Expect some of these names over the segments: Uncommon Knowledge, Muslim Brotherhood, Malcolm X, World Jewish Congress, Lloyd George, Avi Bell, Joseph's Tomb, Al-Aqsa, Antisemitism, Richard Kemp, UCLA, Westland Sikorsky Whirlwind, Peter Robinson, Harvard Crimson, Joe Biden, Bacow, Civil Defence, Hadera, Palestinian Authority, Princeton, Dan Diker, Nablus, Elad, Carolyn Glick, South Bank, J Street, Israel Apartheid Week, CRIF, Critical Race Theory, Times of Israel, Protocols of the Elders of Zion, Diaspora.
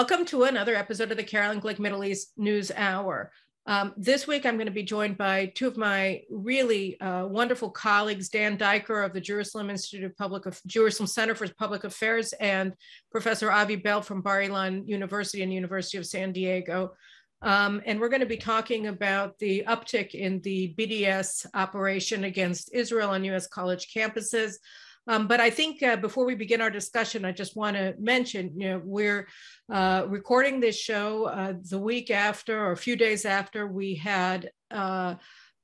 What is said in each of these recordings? Welcome to another episode of the Carolyn Glick Middle East News Hour. This week, I'm going to be joined by two of my really wonderful colleagues, Dan Diker of the Jerusalem Center for Public Affairs and Professor Avi Bell from Bar Ilan University and University of San Diego. And we're going to be talking about the uptick in the BDS operation against Israel on U.S. college campuses. But I think before we begin our discussion, I just want to mention, you know, we're recording this show the week after, or a few days after, we had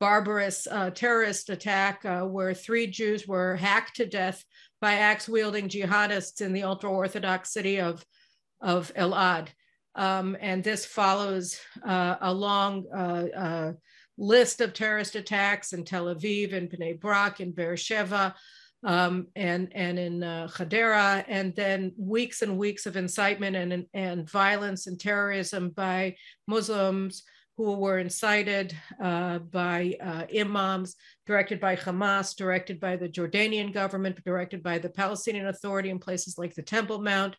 barbarous terrorist attack where three Jews were hacked to death by axe-wielding jihadists in the ultra-Orthodox city of Elad. And this follows a long list of terrorist attacks in Tel Aviv, in Bnei Brak, in Beersheva, and in Hadera, and then weeks and weeks of incitement and violence and terrorism by Muslims who were incited by imams, directed by Hamas, directed by the Jordanian government, directed by the Palestinian Authority in places like the Temple Mount,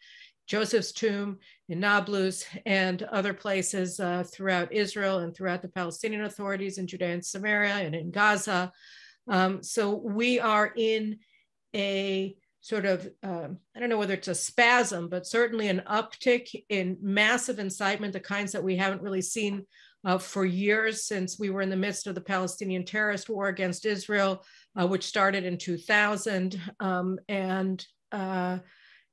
Joseph's Tomb in Nablus, and other places throughout Israel and throughout the Palestinian authorities in Judea and Samaria and in Gaza. So we are in a sort of, I don't know whether it's a spasm, but certainly an uptick in massive incitement, the kinds that we haven't really seen for years since we were in the midst of the Palestinian terrorist war against Israel, which started in 2000.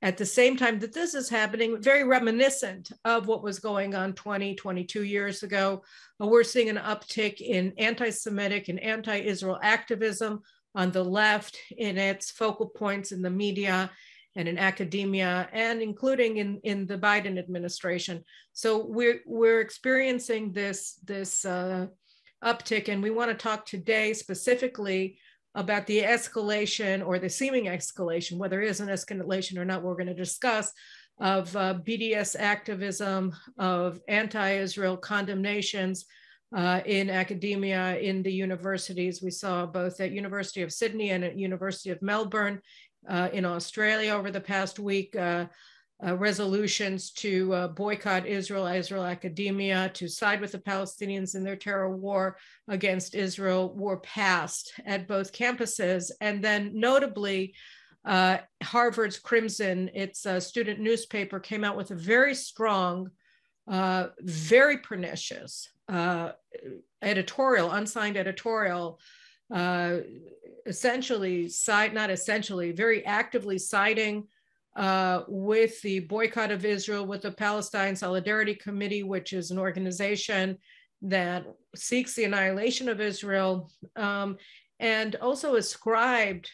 At the same time that this is happening, very reminiscent of what was going on 22 years ago. We're seeing an uptick in anti-Semitic and anti-Israel activism on the left in its focal points in the media and in academia, and including in the Biden administration. So we're experiencing this uptick, and we want to talk today specifically about the escalation, or the seeming escalation, whether it is an escalation or not, we're going to discuss, of BDS activism, of anti-Israel condemnations in academia, in the universities. We saw both at University of Sydney and at University of Melbourne in Australia over the past week, resolutions to boycott Israel academia, to side with the Palestinians in their terror war against Israel were passed at both campuses. And then notably, Harvard's Crimson, its student newspaper, came out with a very strong, very pernicious editorial, unsigned editorial, very actively siding with the boycott of Israel, with the Palestine Solidarity Committee, which is an organization that seeks the annihilation of Israel, and also ascribed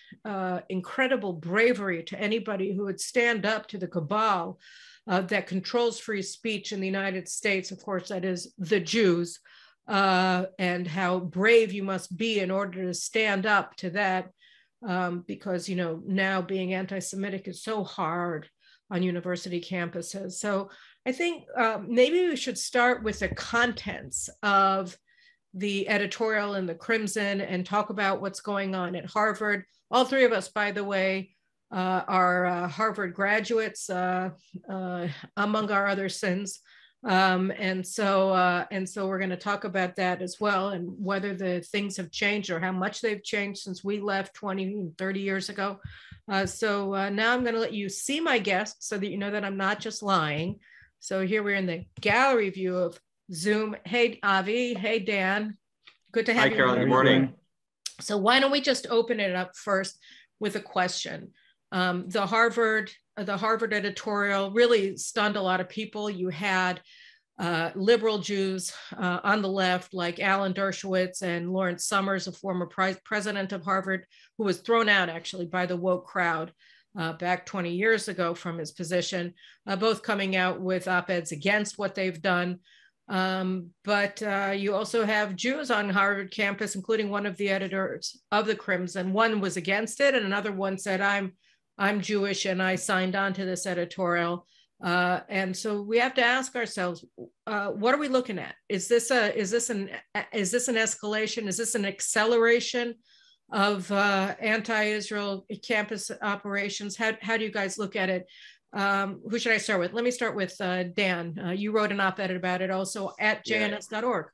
incredible bravery to anybody who would stand up to the cabal that controls free speech in the United States. Of course, that is the Jews, and how brave you must be in order to stand up to that. Because, you know, now being anti-Semitic is so hard on university campuses. So I think maybe we should start with the contents of the editorial in the Crimson and talk about what's going on at Harvard. All three of us, by the way, are Harvard graduates, among our other sins. And so we're going to talk about that as well, and whether the things have changed or how much they've changed since we left 20 and 30 years ago. Now I'm going to let you see my guest so that you know that I'm not just lying. So here we're in the gallery view of Zoom. Hey, Avi. Hey, Dan. Good to have you. Hi, Carolyn. Good morning. So why don't we just open it up first with a question? The Harvard editorial really stunned a lot of people. You had liberal Jews on the left, like Alan Dershowitz and Lawrence Summers, a former president of Harvard, who was thrown out actually by the woke crowd back 20 years ago from his position, both coming out with op-eds against what they've done. But you also have Jews on Harvard campus, including one of the editors of the Crimson. One was against it, and another one said, I'm Jewish and I signed on to this editorial. And so we have to ask ourselves, what are we looking at? Is this an escalation? Is this an acceleration of anti-Israel campus operations? How do you guys look at it? Who should I start with? Let me start with Dan. You wrote an op-ed about it also at jns.org.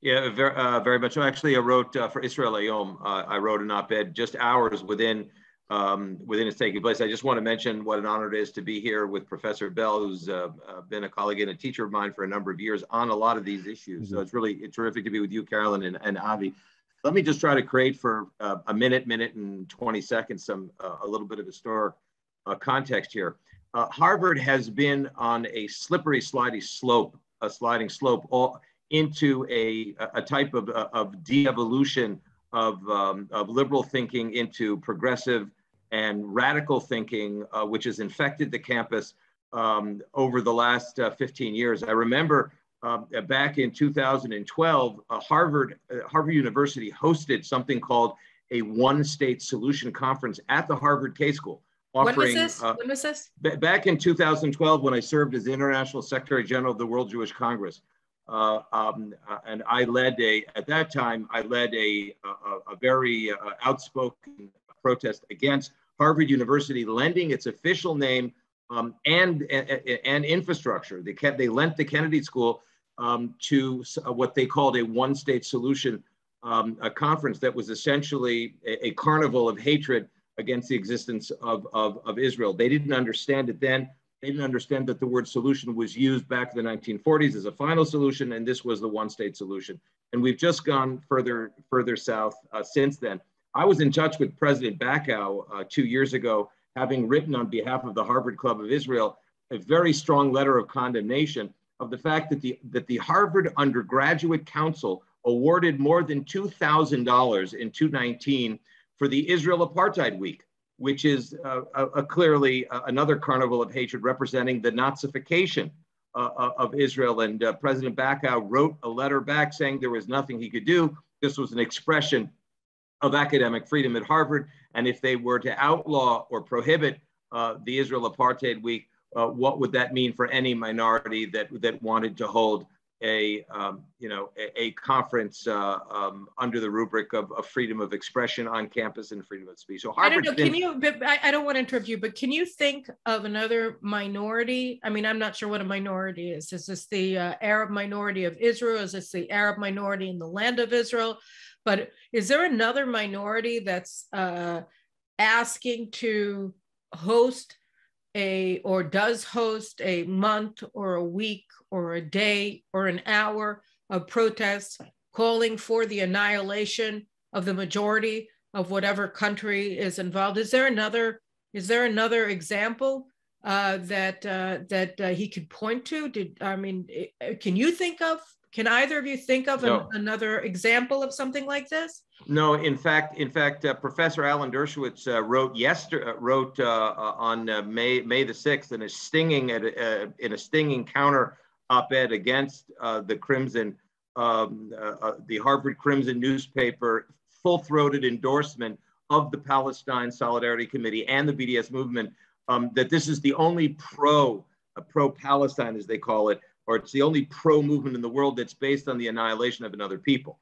Yeah, very much. Actually, I wrote for Israel Ayom, I wrote an op-ed just hours within its taking place. I just want to mention what an honor it is to be here with Professor Bell, who's been a colleague and a teacher of mine for a number of years on a lot of these issues. Mm-hmm. So it's really terrific to be with you, Carolyn, and Avi. Let me just try to create for a minute and 20 seconds some a little bit of historic context here. Harvard has been on a sliding slope all into a type of de-evolution of liberal thinking into progressive and radical thinking, which has infected the campus over the last 15 years. I remember back in 2012, Harvard University hosted something called a one-state solution conference at the Harvard K School. Offering, when was this? Back in 2012, when I served as the International Secretary General of the World Jewish Congress. And I led a very outspoken protest against Harvard University lending its official name and infrastructure. They lent the Kennedy School to what they called a one-state solution a conference that was essentially a carnival of hatred against the existence of Israel. They didn't understand it then. They didn't understand that the word solution was used back in the 1940s as a final solution, and this was the one-state solution. And we've just gone further south since then. I was in touch with President Bacow 2 years ago, having written on behalf of the Harvard Club of Israel a very strong letter of condemnation of the fact that the Harvard Undergraduate Council awarded more than $2,000 in 2019 for the Israel Apartheid Week, which is clearly another carnival of hatred representing the Nazification of Israel. And President Bacow wrote a letter back saying there was nothing he could do. This was an expression of academic freedom at Harvard. And if they were to outlaw or prohibit the Israel Apartheid Week, what would that mean for any minority that wanted to hold a conference under the rubric of freedom of expression on campus and freedom of speech. So Harvard's I don't want to interrupt you, but can you think of another minority? I mean, I'm not sure what a minority is. Is this the Arab minority of Israel? Is this the Arab minority in the land of Israel? But is there another minority that's asking to host does host a month or a week or a day or an hour of protests calling for the annihilation of the majority of whatever country is involved? Is there another example that he could point to? Can you think of? Can either of you think of another example of something like this? No, in fact, Professor Alan Dershowitz wrote on May the 6th in a stinging counter op-ed against the Crimson, the Harvard Crimson newspaper, full-throated endorsement of the Palestine Solidarity Committee and the BDS movement, that this is the only pro-Palestine, as they call it, or it's the only pro-movement in the world that's based on the annihilation of another people.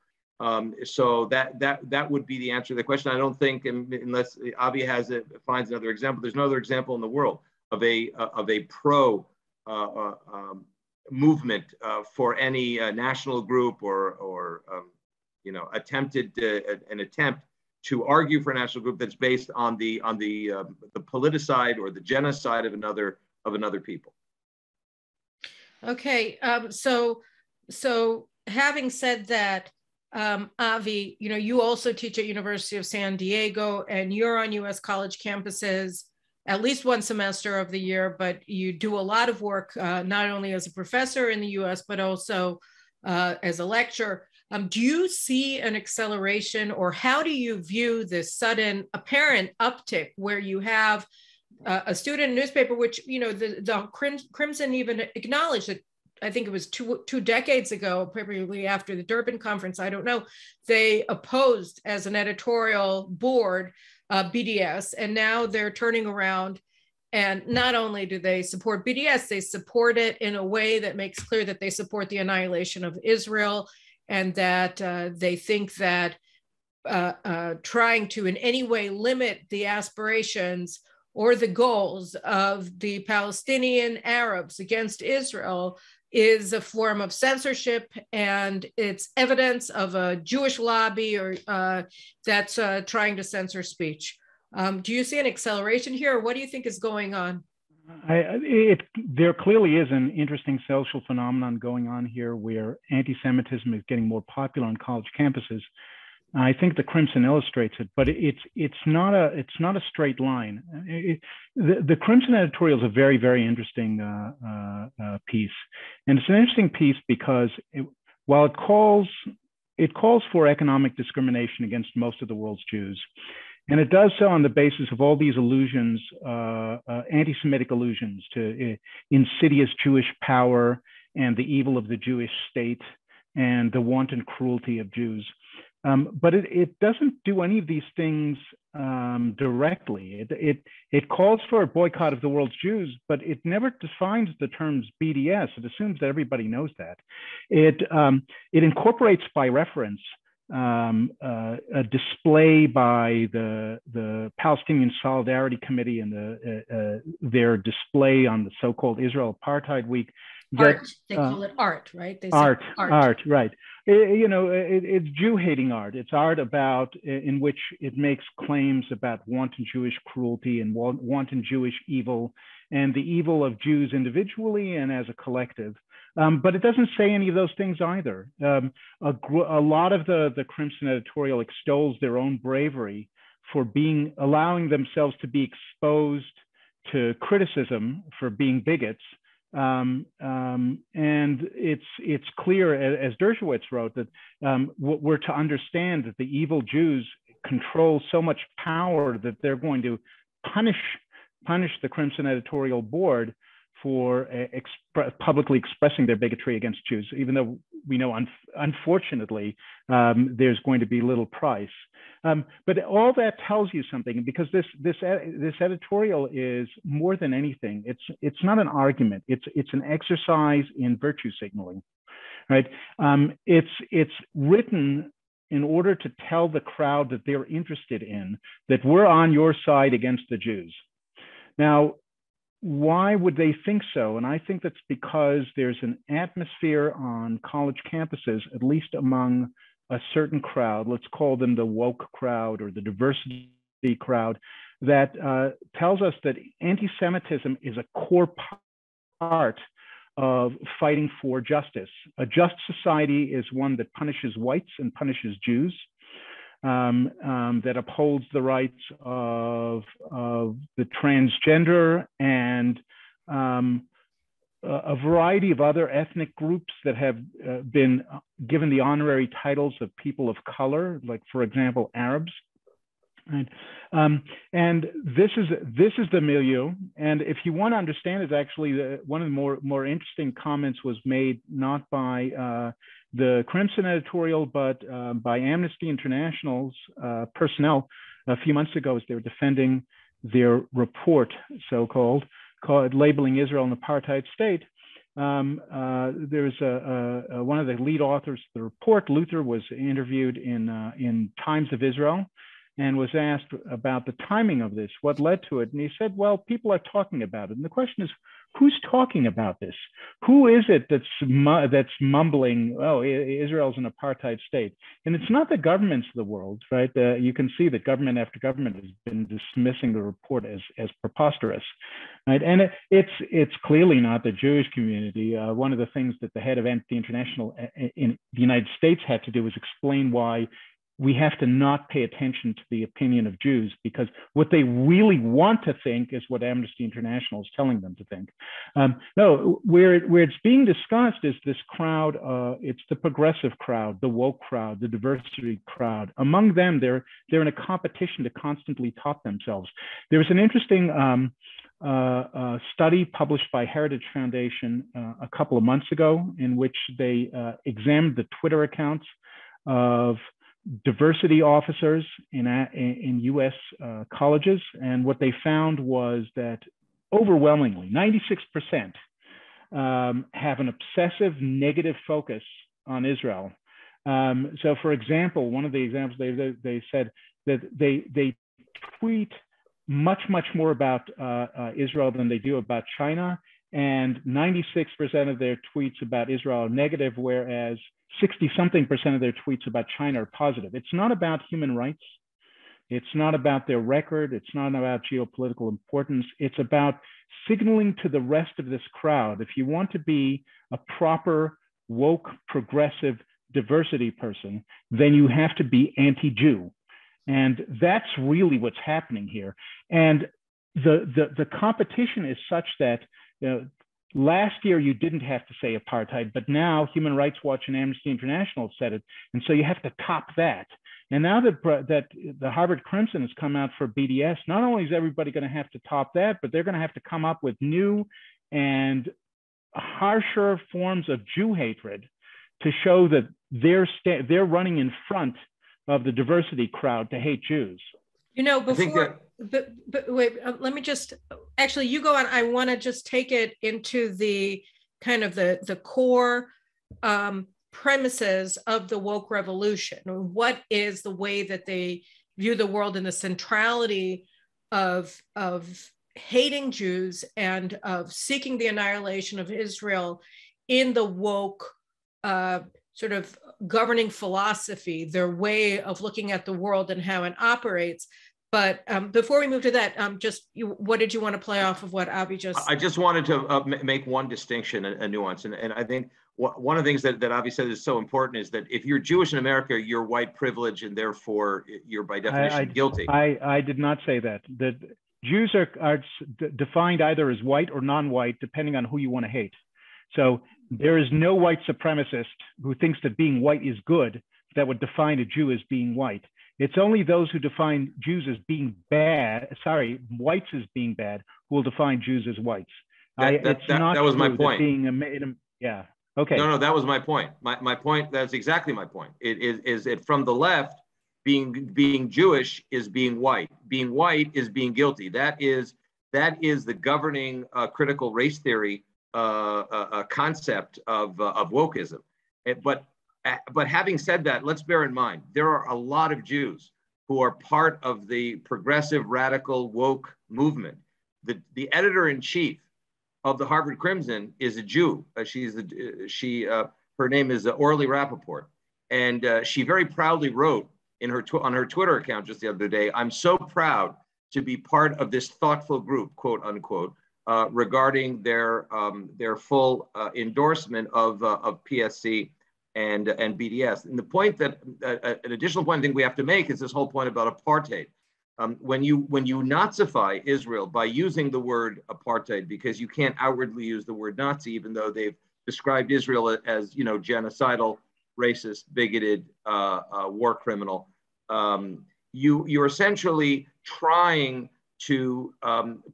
So that would be the answer to the question. I don't think, unless Avi finds another example, there's no other example in the world of a pro movement for any national group or an attempt to argue for a national group that's based on the politicide or the genocide of another people. Okay, so having said that, Avi, you also teach at University of San Diego, and you're on U.S. college campuses at least one semester of the year, but you do a lot of work, not only as a professor in the U.S., but also as a lecturer. Do you see an acceleration, or how do you view this sudden apparent uptick where you have a student newspaper, which the Crimson even acknowledged that, I think it was two decades ago, probably after the Durban conference, I don't know, they opposed as an editorial board BDS, and now they're turning around, and not only do they support BDS, they support it in a way that makes clear that they support the annihilation of Israel, and that they think that trying to in any way limit the aspirations or the goals of the Palestinian Arabs against Israel is a form of censorship, and it's evidence of a Jewish lobby or that's trying to censor speech. Do you see an acceleration here? Or what do you think is going on? There clearly is an interesting social phenomenon going on here where anti-Semitism is getting more popular on college campuses. I think the Crimson illustrates it, but it's not a straight line. The Crimson editorial is a very, very interesting piece, and it's an interesting piece because while it calls for economic discrimination against most of the world's Jews, and it does so on the basis of all these allusions, anti-Semitic allusions to insidious Jewish power and the evil of the Jewish state and the wanton cruelty of Jews. But it doesn't do any of these things directly. It calls for a boycott of the world's Jews, but it never defines the terms BDS. It assumes that everybody knows that. It incorporates by reference a display by the Palestinian Solidarity Committee and their display on the so-called Israel Apartheid Week. Art. They call it art, right? They art, right. It's Jew-hating art. It's art in which it makes claims about wanton Jewish cruelty and wanton Jewish evil and the evil of Jews individually and as a collective. But it doesn't say any of those things either. A lot of the Crimson editorial extols their own bravery for allowing themselves to be exposed to criticism for being bigots. And it's clear, as Dershowitz wrote, that we're to understand that the evil Jews control so much power that they're going to punish the Crimson editorial board for publicly expressing their bigotry against Jews, even though we know, unfortunately, there's going to be little price. But all that tells you something, because this editorial is more than anything. It's not an argument. It's an exercise in virtue signaling, right? It's written in order to tell the crowd that they're interested in that we're on your side against the Jews. Now, why would they think so? And I think that's because there's an atmosphere on college campuses, at least among a certain crowd, let's call them the woke crowd or the diversity crowd, that tells us that anti-Semitism is a core part of fighting for justice. A just society is one that punishes whites and punishes Jews, that upholds the rights of the transgender and a variety of other ethnic groups that have been given the honorary titles of people of color, like, for example, Arabs. Right. And this is the milieu. And if you want to understand it, actually, one of the more interesting comments was made not by the Crimson editorial, but by Amnesty International's personnel a few months ago as they were defending their report, so-called, labeling Israel an apartheid state. There's one of the lead authors of the report, Luther, was interviewed in Times of Israel, and was asked about the timing of this, what led to it. And he said, well, people are talking about it. And the question is, who's talking about this? Who is it that's mumbling, oh, Israel's an apartheid state? And it's not the governments of the world, right? You can see that government after government has been dismissing the report as preposterous, right? And it's clearly not the Jewish community. One of the things that the head of Amnesty International in the United States had to do was explain why we have to not pay attention to the opinion of Jews, because what they really want to think is what Amnesty International is telling them to think. No, where it's being discussed is this crowd, it's the progressive crowd, the woke crowd, the diversity crowd. Among them, they're in a competition to constantly top themselves. There was an interesting study published by Heritage Foundation a couple of months ago, in which they examined the Twitter accounts of diversity officers in U.S. Colleges. And what they found was that overwhelmingly, 96% have an obsessive negative focus on Israel. So for example, one of the examples, they said that they tweet much more about Israel than they do about China. And 96% of their tweets about Israel are negative, whereas 60-something% of their tweets about China are positive. It's not about human rights. It's not about their record. It's not about geopolitical importance. It's about signaling to the rest of this crowd, if you want to be a proper, woke, progressive diversity person, then you have to be anti-Jew. And that's really what's happening here. And the competition is such that, you know, last year you didn't have to say apartheid, but now Human Rights Watch and Amnesty International have said it, and so you have to top that. And now that the Harvard Crimson has come out for BDS, not only is everybody going to have to top that, but they're going to have to come up with new and harsher forms of Jew hatred to show that they're running in front of the diversity crowd to hate Jews. You know, but wait, let me just, actually you go on. I want to just take it into the kind of the core premises of the woke revolution. What is the way that they view the world and the centrality of hating Jews and of seeking the annihilation of Israel in the woke sort of governing philosophy, their way of looking at the world and how it operates. But before we move to that, just what did you want to play off of what Avi just said? I just wanted to make one distinction, a nuance. And I think one of the things that Avi said is so important is that if you're Jewish in America, you're white privileged, and therefore you're by definition guilty. I did not say that. That Jews are defined either as white or non-white, depending on who you want to hate. So there is no white supremacist who thinks that being white is good that would define a Jew as being white. It's only those who define Jews as being bad, whites as being bad, who will define Jews as whites. That was my point. Yeah, okay. No, that was my point. My point, that's exactly my point. It is from the left, being Jewish is being white. Being white is being guilty. That is the governing critical race theory concept of wokeism. But having said that, let's bear in mind, there are a lot of Jews who are part of the progressive, radical, woke movement. The editor-in-chief of the Harvard Crimson is a Jew. Her name is Orly Rappaport. And she very proudly wrote on her Twitter account just the other day, "I'm so proud to be part of this thoughtful group," quote unquote, regarding their full endorsement of PSC and BDS. And the point that, an additional point I think we have to make is this whole point about apartheid. When you Nazify Israel by using the word apartheid, because you can't outwardly use the word Nazi, even though they've described Israel as, you know, genocidal, racist, bigoted, war criminal, you're essentially trying to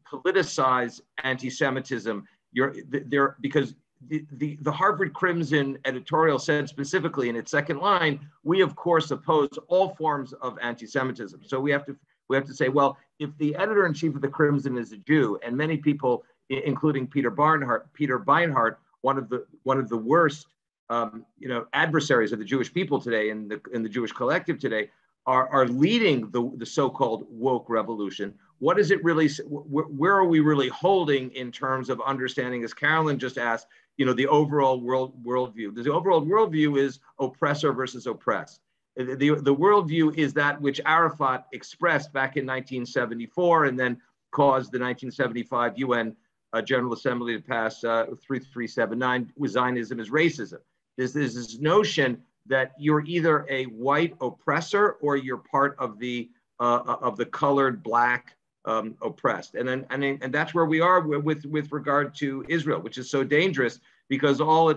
politicize anti-Semitism. Because the Harvard Crimson editorial said specifically in its second line, we of course oppose all forms of anti-Semitism. So we have to say, well, if the editor-in-chief of the Crimson is a Jew, and many people, including Peter Beinart, one of the worst adversaries of the Jewish people today and in the Jewish collective today, are leading the so-called woke revolution. What is it really? Where are we really holding in terms of understanding, as Carolyn just asked, you know, the overall worldview? The overall worldview is oppressor versus oppressed. The worldview is that which Arafat expressed back in 1974 and then caused the 1975 UN General Assembly to pass 3379, Zionism is racism. There's this notion that you're either a white oppressor or you're part of the colored black oppressed. And that's where we are with regard to Israel, which is so dangerous, because all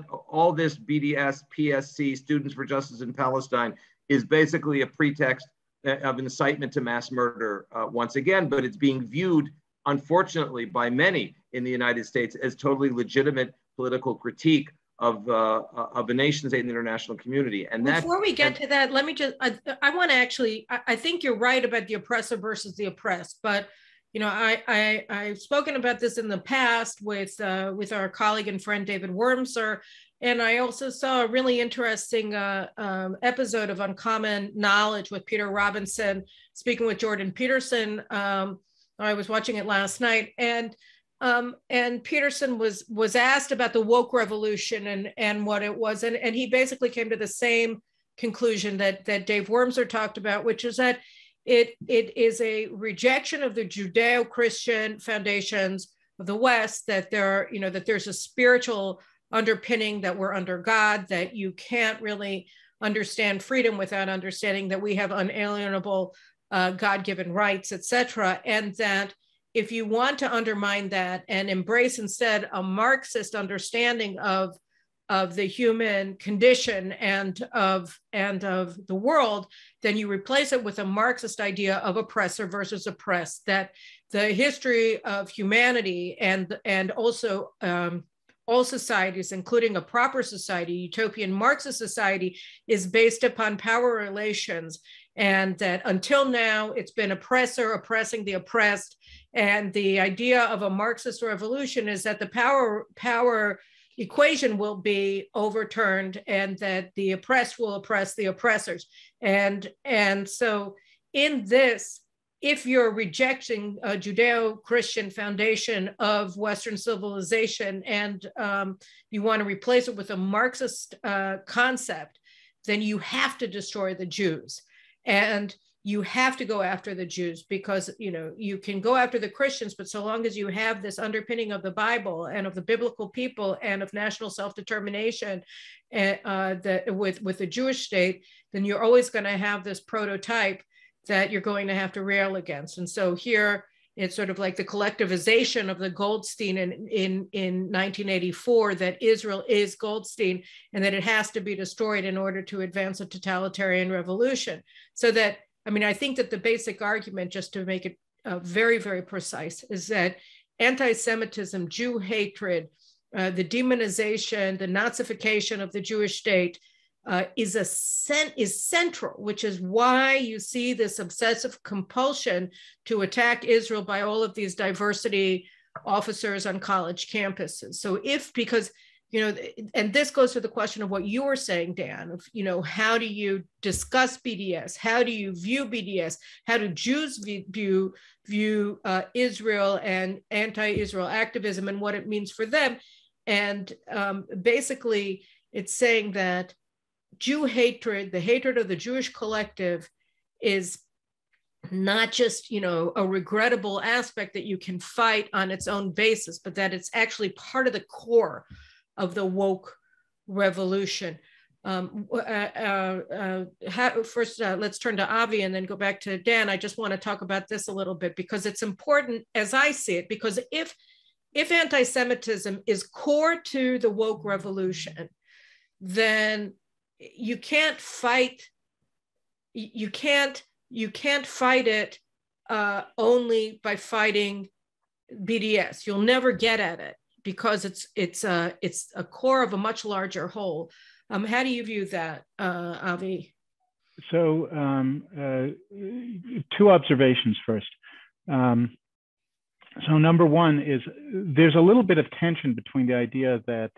this BDS, PSC, Students for Justice in Palestine, is basically a pretext of incitement to mass murder once again, but it's being viewed, unfortunately, by many in the United States as totally legitimate political critique of a nation state and the international community. And that, before we get to that, let me just, I want to actually, I think you're right about the oppressor versus the oppressed, but you know, I've spoken about this in the past with our colleague and friend David Wormser, and I also saw a really interesting episode of Uncommon Knowledge with Peter Robinson speaking with Jordan Peterson I was watching it last night, and Peterson was asked about the woke revolution and what it was, and he basically came to the same conclusion that Dave Wormser talked about, which is that it is a rejection of the Judeo-Christian foundations of the West, that there are, that there's a spiritual underpinning, that we're under God, that you can't really understand freedom without understanding that we have unalienable God-given rights, etc., and that if you want to undermine that and embrace instead a Marxist understanding of the human condition and of the world, then you replace it with a Marxist idea of oppressor versus oppressed, that the history of humanity and also all societies, including a proper society, utopian Marxist society, is based upon power relations, and that until now it's been oppressor oppressing the oppressed, and the idea of a Marxist revolution is that the power equation will be overturned, and that the oppressed will oppress the oppressors. And so in this, if you're rejecting a Judeo-Christian foundation of Western civilization and you want to replace it with a Marxist concept, then you have to destroy the Jews. And you have to go after the Jews, because you can go after the Christians, but so long as you have this underpinning of the Bible and of the biblical people and of national self-determination with the Jewish state, then you're always going to have this prototype that you're going to have to rail against. And so here it's sort of like the collectivization of the Goldstein in 1984, that Israel is Goldstein and that it has to be destroyed in order to advance a totalitarian revolution. So that, I think that the basic argument, just to make it very, very precise, is that anti-Semitism, Jew hatred, the demonization, the Nazification of the Jewish state is central, which is why you see this obsessive compulsion to attack Israel by all of these diversity officers on college campuses. So and this goes to the question of what you were saying, Dan, of, how do you discuss BDS? How do you view BDS? How do Jews view Israel and anti-Israel activism and what it means for them? And basically it's saying that Jew hatred, the hatred of the Jewish collective, is not just, a regrettable aspect that you can fight on its own basis, but that it's actually part of the core of the woke revolution. First, let's turn to Avi and then go back to Dan. I just want to talk about this a little bit, because it's important as I see it, because if anti-Semitism is core to the woke revolution, then you can't fight it only by fighting BDS. You'll never get at it, because it's a core of a much larger whole. How do you view that, Avi? So two observations first. So number one is there's a little bit of tension between the idea that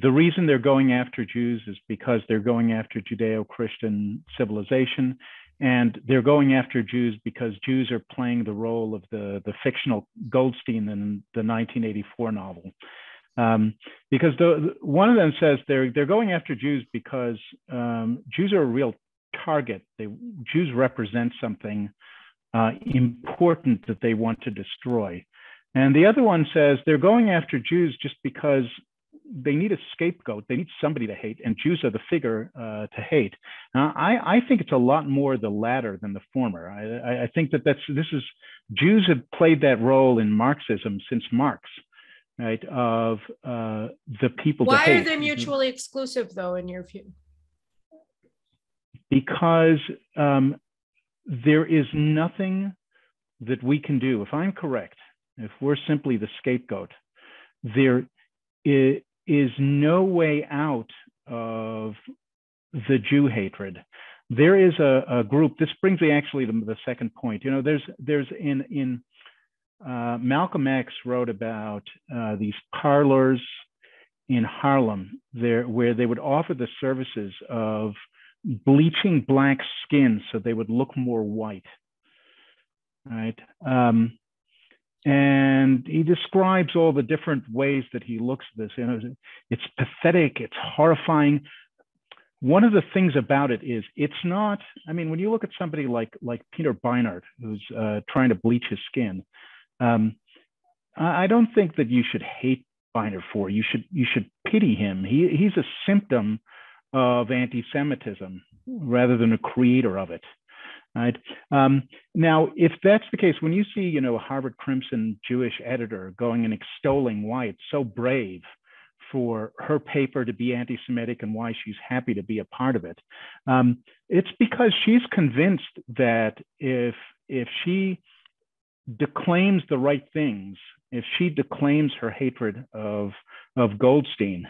the reason they're going after Jews is because they're going after Judeo-Christian civilization, and they're going after Jews because Jews are playing the role of the fictional Goldstein in the 1984 novel. Because one of them says they're going after Jews because Jews are a real target. Jews represent something important that they want to destroy. And the other one says they're going after Jews just because they need a scapegoat. They need somebody to hate, and Jews are the figure to hate. Now, I think it's a lot more the latter than the former. I think that Jews have played that role in Marxism since Marx, right? Of the people. Why are they mutually exclusive, though, in your view? Because there is nothing that we can do. If I'm correct, if we're simply the scapegoat, there is no way out of the Jew hatred. There is a group. This brings me actually to the second point. There's Malcolm X wrote about these parlors in Harlem, where they would offer the services of bleaching black skin so they would look more white. right? And he describes all the different ways that he looks at this. You know, it's pathetic, it's horrifying. One of the things about it is it's not, I mean, when you look at somebody like Peter Beinart, who's trying to bleach his skin, I don't think that you should hate Beinart for. You should pity him. He's a symptom of anti-Semitism rather than a creator of it. Right. Now, if that's the case, when you see, you know, a Harvard Crimson Jewish editor going and extolling why it's so brave for her paper to be anti-Semitic and why she's happy to be a part of it, it's because she's convinced that if she declaims the right things, if she declaims her hatred of Goldstein,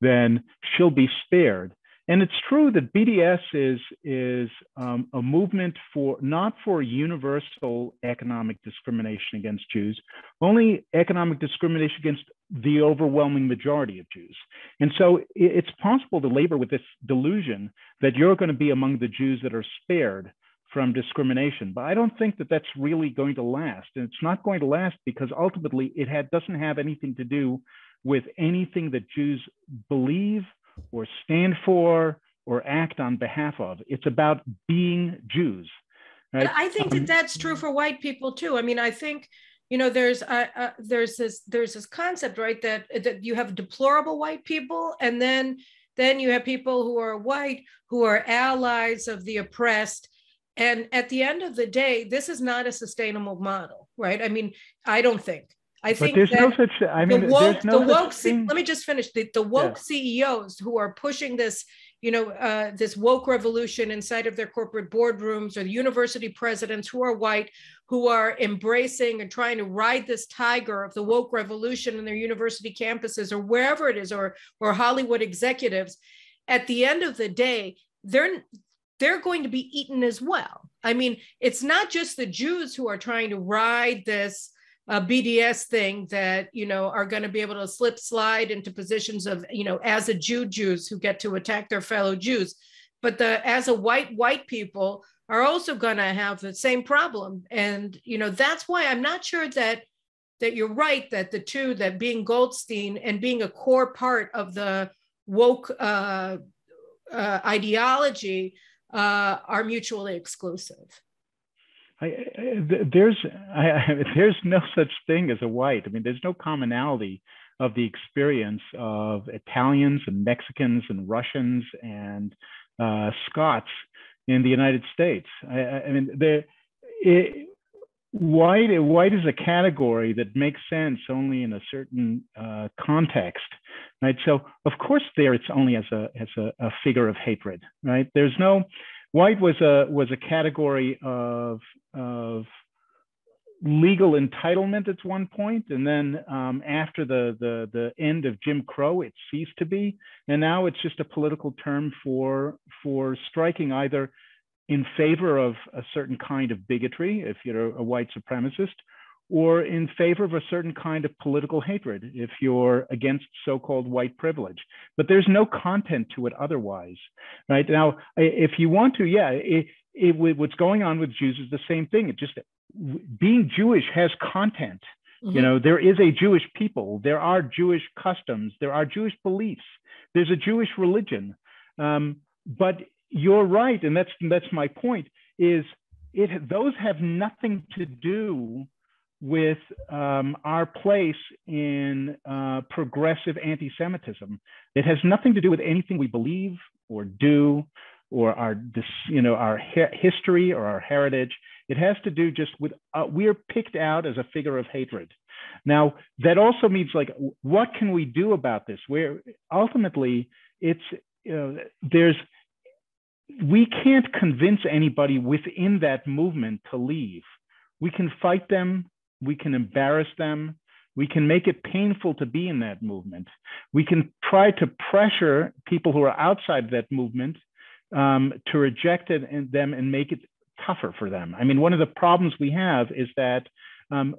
then she'll be spared. And it's true that BDS is a movement for, not for universal economic discrimination against Jews, only economic discrimination against the overwhelming majority of Jews. And so it's possible to labor with this delusion that you're going to be among the Jews that are spared from discrimination. But I don't think that that's really going to last. And it's not going to last because ultimately it doesn't have anything to do with anything that Jews believe or stand for, or act on behalf of. It's about being Jews. Right? I think that that's true for white people too. I mean, I think, you know, there's this concept, right, that you have deplorable white people, and then you have people who are white who are allies of the oppressed. And at the end of the day, this is not a sustainable model, right? I mean, I don't think. I think there's no such, I mean, let me just finish. The woke CEOs who are pushing this, you know, this woke revolution inside of their corporate boardrooms, or the university presidents who are white, who are embracing and trying to ride this tiger of the woke revolution in their university campuses or wherever it is, or Hollywood executives, at the end of the day, they're going to be eaten as well. I mean, it's not just the Jews who are trying to ride this a BDS thing that, you know, are going to be able to slide into positions of, you know, as a Jew, Jews who get to attack their fellow Jews, but as white people are also going to have the same problem. And, you know, that's why I'm not sure that you're right, that that being Goldstein and being a core part of the woke ideology are mutually exclusive. There's no such thing as a white. I mean, there's no commonality of the experience of Italians and Mexicans and Russians and Scots in the United States. I mean, white is a category that makes sense only in a certain context, right? So, of course, it's only as a figure of hatred, right? There's no. White was a category of legal entitlement at one point, and then after the end of Jim Crow, it ceased to be, and now it's just a political term for striking either in favor of a certain kind of bigotry, if you're a white supremacist, or in favor of a certain kind of political hatred, if you're against so-called white privilege. But there's no content to it otherwise, right? Now, if you want to, what's going on with Jews is the same thing. It's just being Jewish has content. Mm-hmm. You know, there is a Jewish people, there are Jewish customs, there are Jewish beliefs, there's a Jewish religion. But you're right, and that's my point, is those have nothing to do with our place in progressive anti-Semitism. It has nothing to do with anything we believe or do, or our history or our heritage. It has to do just with we're picked out as a figure of hatred. Now that also means, like, what can we do about this? Where ultimately it's we can't convince anybody within that movement to leave. We can fight them. We can embarrass them. We can make it painful to be in that movement. We can try to pressure people who are outside that movement to reject it and make it tougher for them. I mean, one of the problems we have is that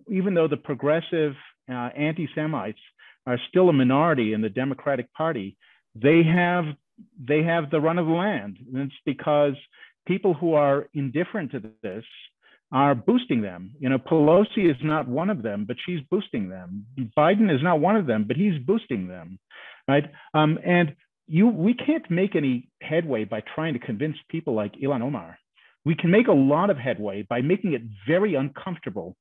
even though the progressive anti-Semites are still a minority in the Democratic Party, they have the run of the land. And it's because people who are indifferent to this are boosting them. You know, Pelosi is not one of them, but she's boosting them. Biden is not one of them, but he's boosting them, right? And we can't make any headway by trying to convince people like Ilhan Omar. We can make a lot of headway by making it very uncomfortable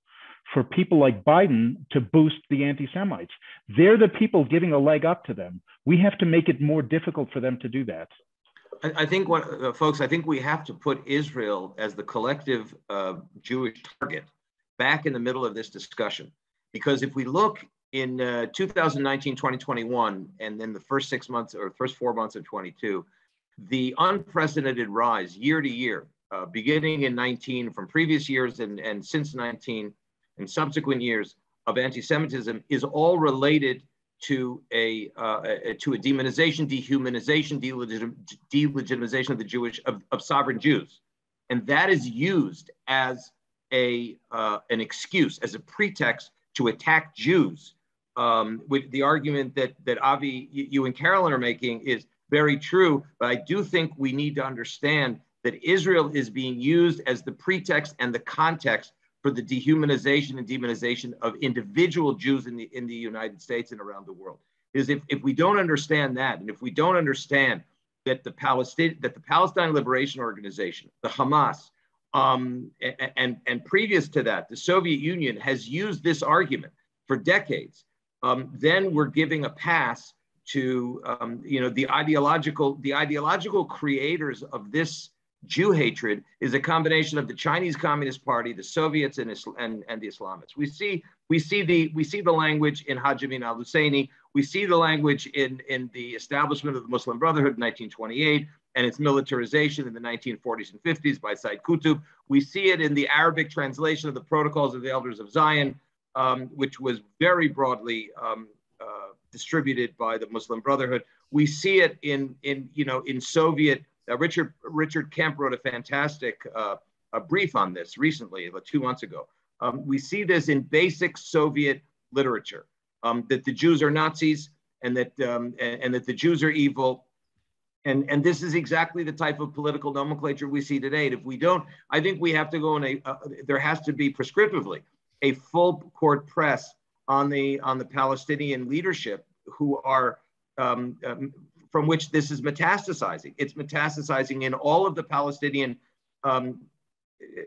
for people like Biden to boost the anti-Semites. They're the people giving a leg up to them. We have to make it more difficult for them to do that. I think, folks, I think we have to put Israel as the collective Jewish target back in the middle of this discussion. Because if we look in 2019, 2021, and then the first 6 months or first 4 months of 22, the unprecedented rise year to year, beginning in 19 from previous years and since 19 and subsequent years of anti-Semitism is all related to a demonization, dehumanization, delegitimization of the Jewish of sovereign Jews, and that is used as an excuse, as a pretext to attack Jews. With the argument that Avi, you and Carolyn are making is very true, but I do think we need to understand that Israel is being used as the pretext and the context for the dehumanization and demonization of individual Jews in the United States and around the world. Is if we don't understand that, and if we don't understand that the Palestine Liberation Organization, the Hamas, and previous to that, the Soviet Union has used this argument for decades, then we're giving a pass to the ideological creators of this Jew hatred is a combination of the Chinese Communist Party, the Soviets, and the Islamists. We see the language in Hajj Amin al-Husseini. We see the language in the establishment of the Muslim Brotherhood in 1928 and its militarization in the 1940s and 50s by Said Qutb. We see it in the Arabic translation of the Protocols of the Elders of Zion, which was very broadly distributed by the Muslim Brotherhood. We see it in Soviet. Richard Kemp wrote a fantastic brief on this recently, about 2 months ago. We see this in basic Soviet literature, that the Jews are Nazis and that the Jews are evil. And this is exactly the type of political nomenclature we see today. And if we don't, I think we have to go in there has to be prescriptively a full court press on the Palestinian leadership who are, from which this is metastasizing. It's metastasizing in all of the Palestinian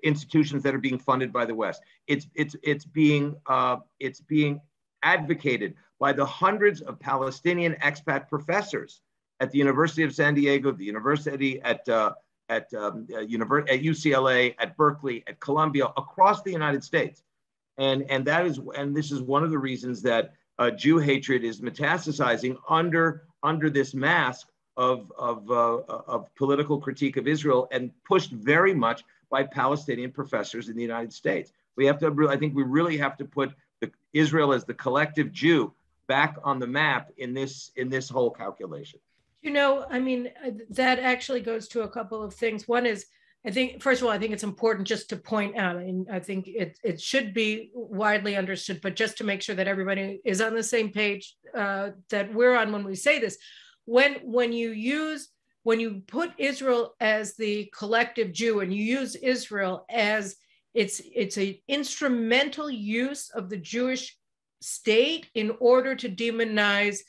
institutions that are being funded by the West. It's being advocated by the hundreds of Palestinian expat professors at the University of San Diego, the university at UCLA, at Berkeley, at Columbia, across the United States, and this is one of the reasons that Jew hatred is metastasizing under this mask of political critique of Israel, and pushed very much by Palestinian professors in the United States. We have to, I think we really have to put Israel as the collective Jew back on the map in this whole calculation. You know, I mean, that actually goes to a couple of things. One is, I think, first of all, I think it's important just to point out, and I think it should be widely understood, but just to make sure that everybody is on the same page that we're on when we say this, when you put Israel as the collective Jew and you use Israel as it's an instrumental use of the Jewish state in order to demonize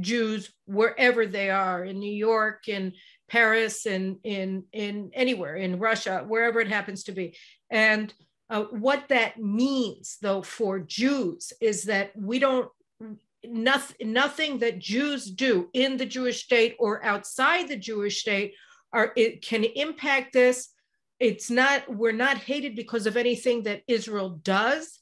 Jews wherever they are, in New York, in Paris, and in anywhere, in Russia, wherever it happens to be. And what that means, though, for Jews is that nothing that Jews do in the Jewish state or outside the Jewish state can impact this. We're not hated because of anything that Israel does.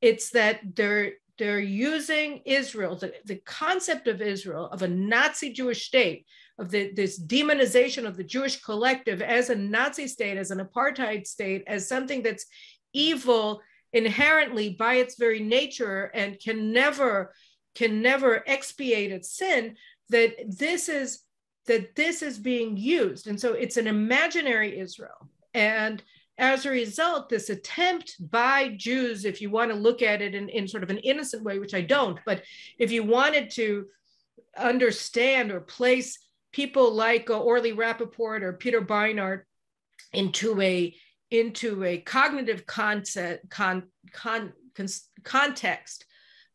It's that they're using Israel, the concept of Israel, of a Nazi Jewish state, of this demonization of the Jewish collective as a Nazi state, as an apartheid state, as something that's evil inherently by its very nature and can never expiate its sin, that this is being used. And so it's an imaginary Israel. And as a result, this attempt by Jews, if you want to look at it in sort of an innocent way, which I don't, but if you wanted to understand or place people like Orly Rappaport or Peter Beinart into a into a cognitive context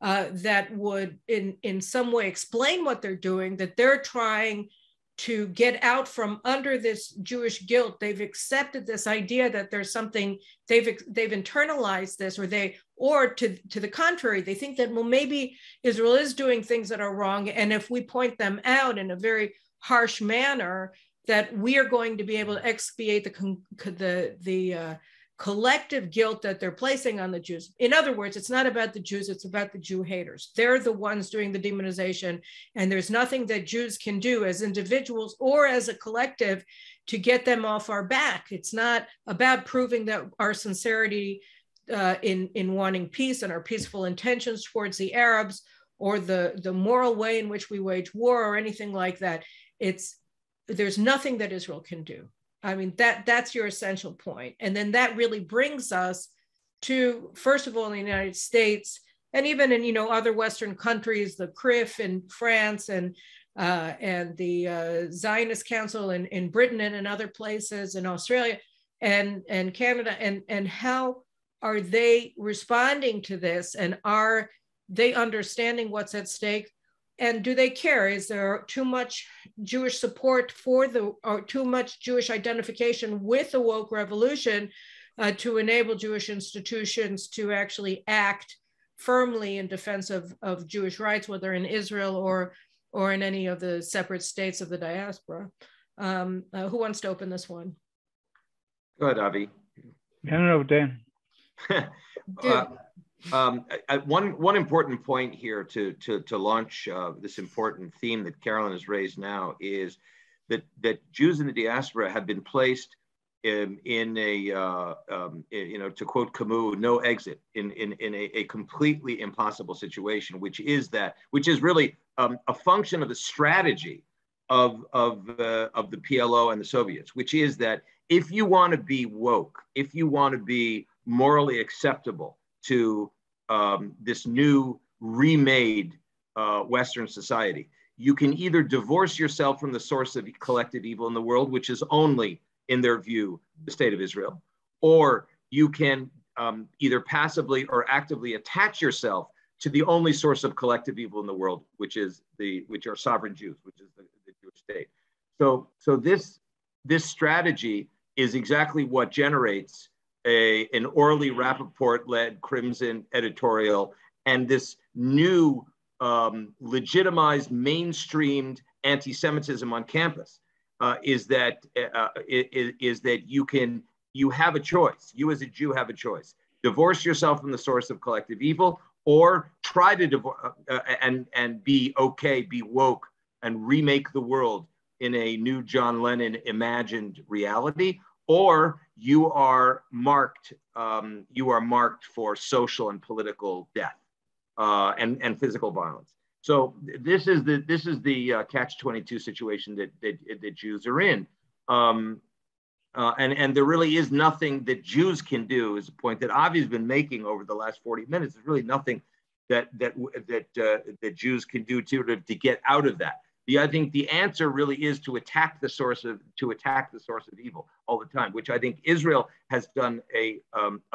that would in some way explain what they're doing, that they're trying to get out from under this Jewish guilt. They've accepted this idea that there's something, they've internalized this, or to the contrary, they think that, well, maybe Israel is doing things that are wrong, and if we point them out in a very harsh manner, that we are going to be able to expiate the collective guilt that they're placing on the Jews. In other words, it's not about the Jews, it's about the Jew haters. They're the ones doing the demonization, and there's nothing that Jews can do as individuals or as a collective to get them off our back. It's not about proving that our sincerity in wanting peace and our peaceful intentions towards the Arabs, or the moral way in which we wage war or anything like that. There's nothing that Israel can do. I mean, that's your essential point. And then that really brings us to, first of all, in the United States, and even in other Western countries, the CRIF in France and the Zionist Council in Britain and in other places, in Australia and Canada, and how are they responding to this? And are they understanding what's at stake? And do they care? Is there too much Jewish support or too much Jewish identification with the woke revolution to enable Jewish institutions to actually act firmly in defense of Jewish rights, whether in Israel or in any of the separate states of the diaspora? Who wants to open this one? Go ahead, Avi. I don't know, Dan. One important point here to launch this important theme that Carolyn has raised now is that Jews in the diaspora have been placed to quote Camus, no exit, in a completely impossible situation, which is really a function of the strategy of the PLO and the Soviets, which is that if you want to be woke, if you want to be morally acceptable to this new remade Western society, you can either divorce yourself from the source of collective evil in the world, which is only, in their view, the state of Israel, or you can either passively or actively attach yourself to the only source of collective evil in the world, which are sovereign Jews, which is the Jewish state. So this strategy is exactly what generates an Orly Rappaport-led Crimson editorial and this new legitimized, mainstreamed anti-Semitism on campus. You have a choice. You as a Jew have a choice: divorce yourself from the source of collective evil, or try to divorce and be okay, be woke, and remake the world in a new John Lennon imagined reality, or you are marked for social and political death and physical violence. So this is the catch-22 situation that Jews are in, and there really is nothing that Jews can do. Is a point that Avi's been making over the last 40 minutes. There's really nothing that Jews can do to get out of that. I think the answer really is to attack the source of evil all the time, which I think Israel has done a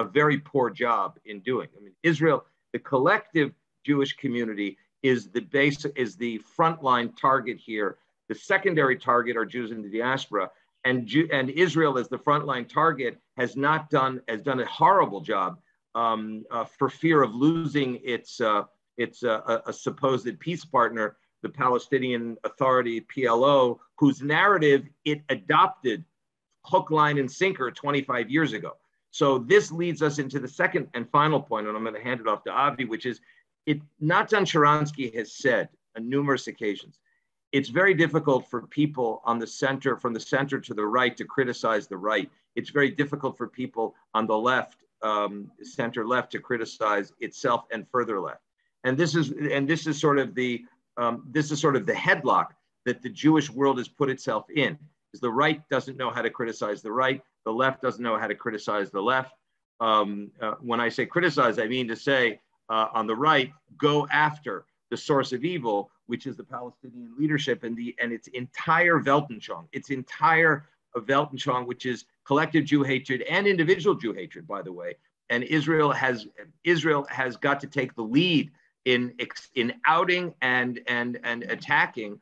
very poor job in doing. I mean, Israel, the collective Jewish community, is the frontline target here. The secondary target are Jews in the diaspora, and Israel as the frontline target has done a horrible job for fear of losing its supposed peace partner, the Palestinian Authority, PLO, whose narrative it adopted hook, line, and sinker 25 years ago. So this leads us into the second and final point, and I'm going to hand it off to Avi, which is, Natan Sharansky has said on numerous occasions, it's very difficult for people from the center to the right, to criticize the right. It's very difficult for people on the left, center left, to criticize itself and further left. This is sort of the headlock that the Jewish world has put itself in. Is the right doesn't know how to criticize the right, the left doesn't know how to criticize the left. When I say criticize, I mean to say on the right, go after the source of evil, which is the Palestinian leadership and its entire Weltanschauung, its entire of Weltanschauung, which is collective Jew hatred and individual Jew hatred, by the way. And Israel has got to take the lead in outing and attacking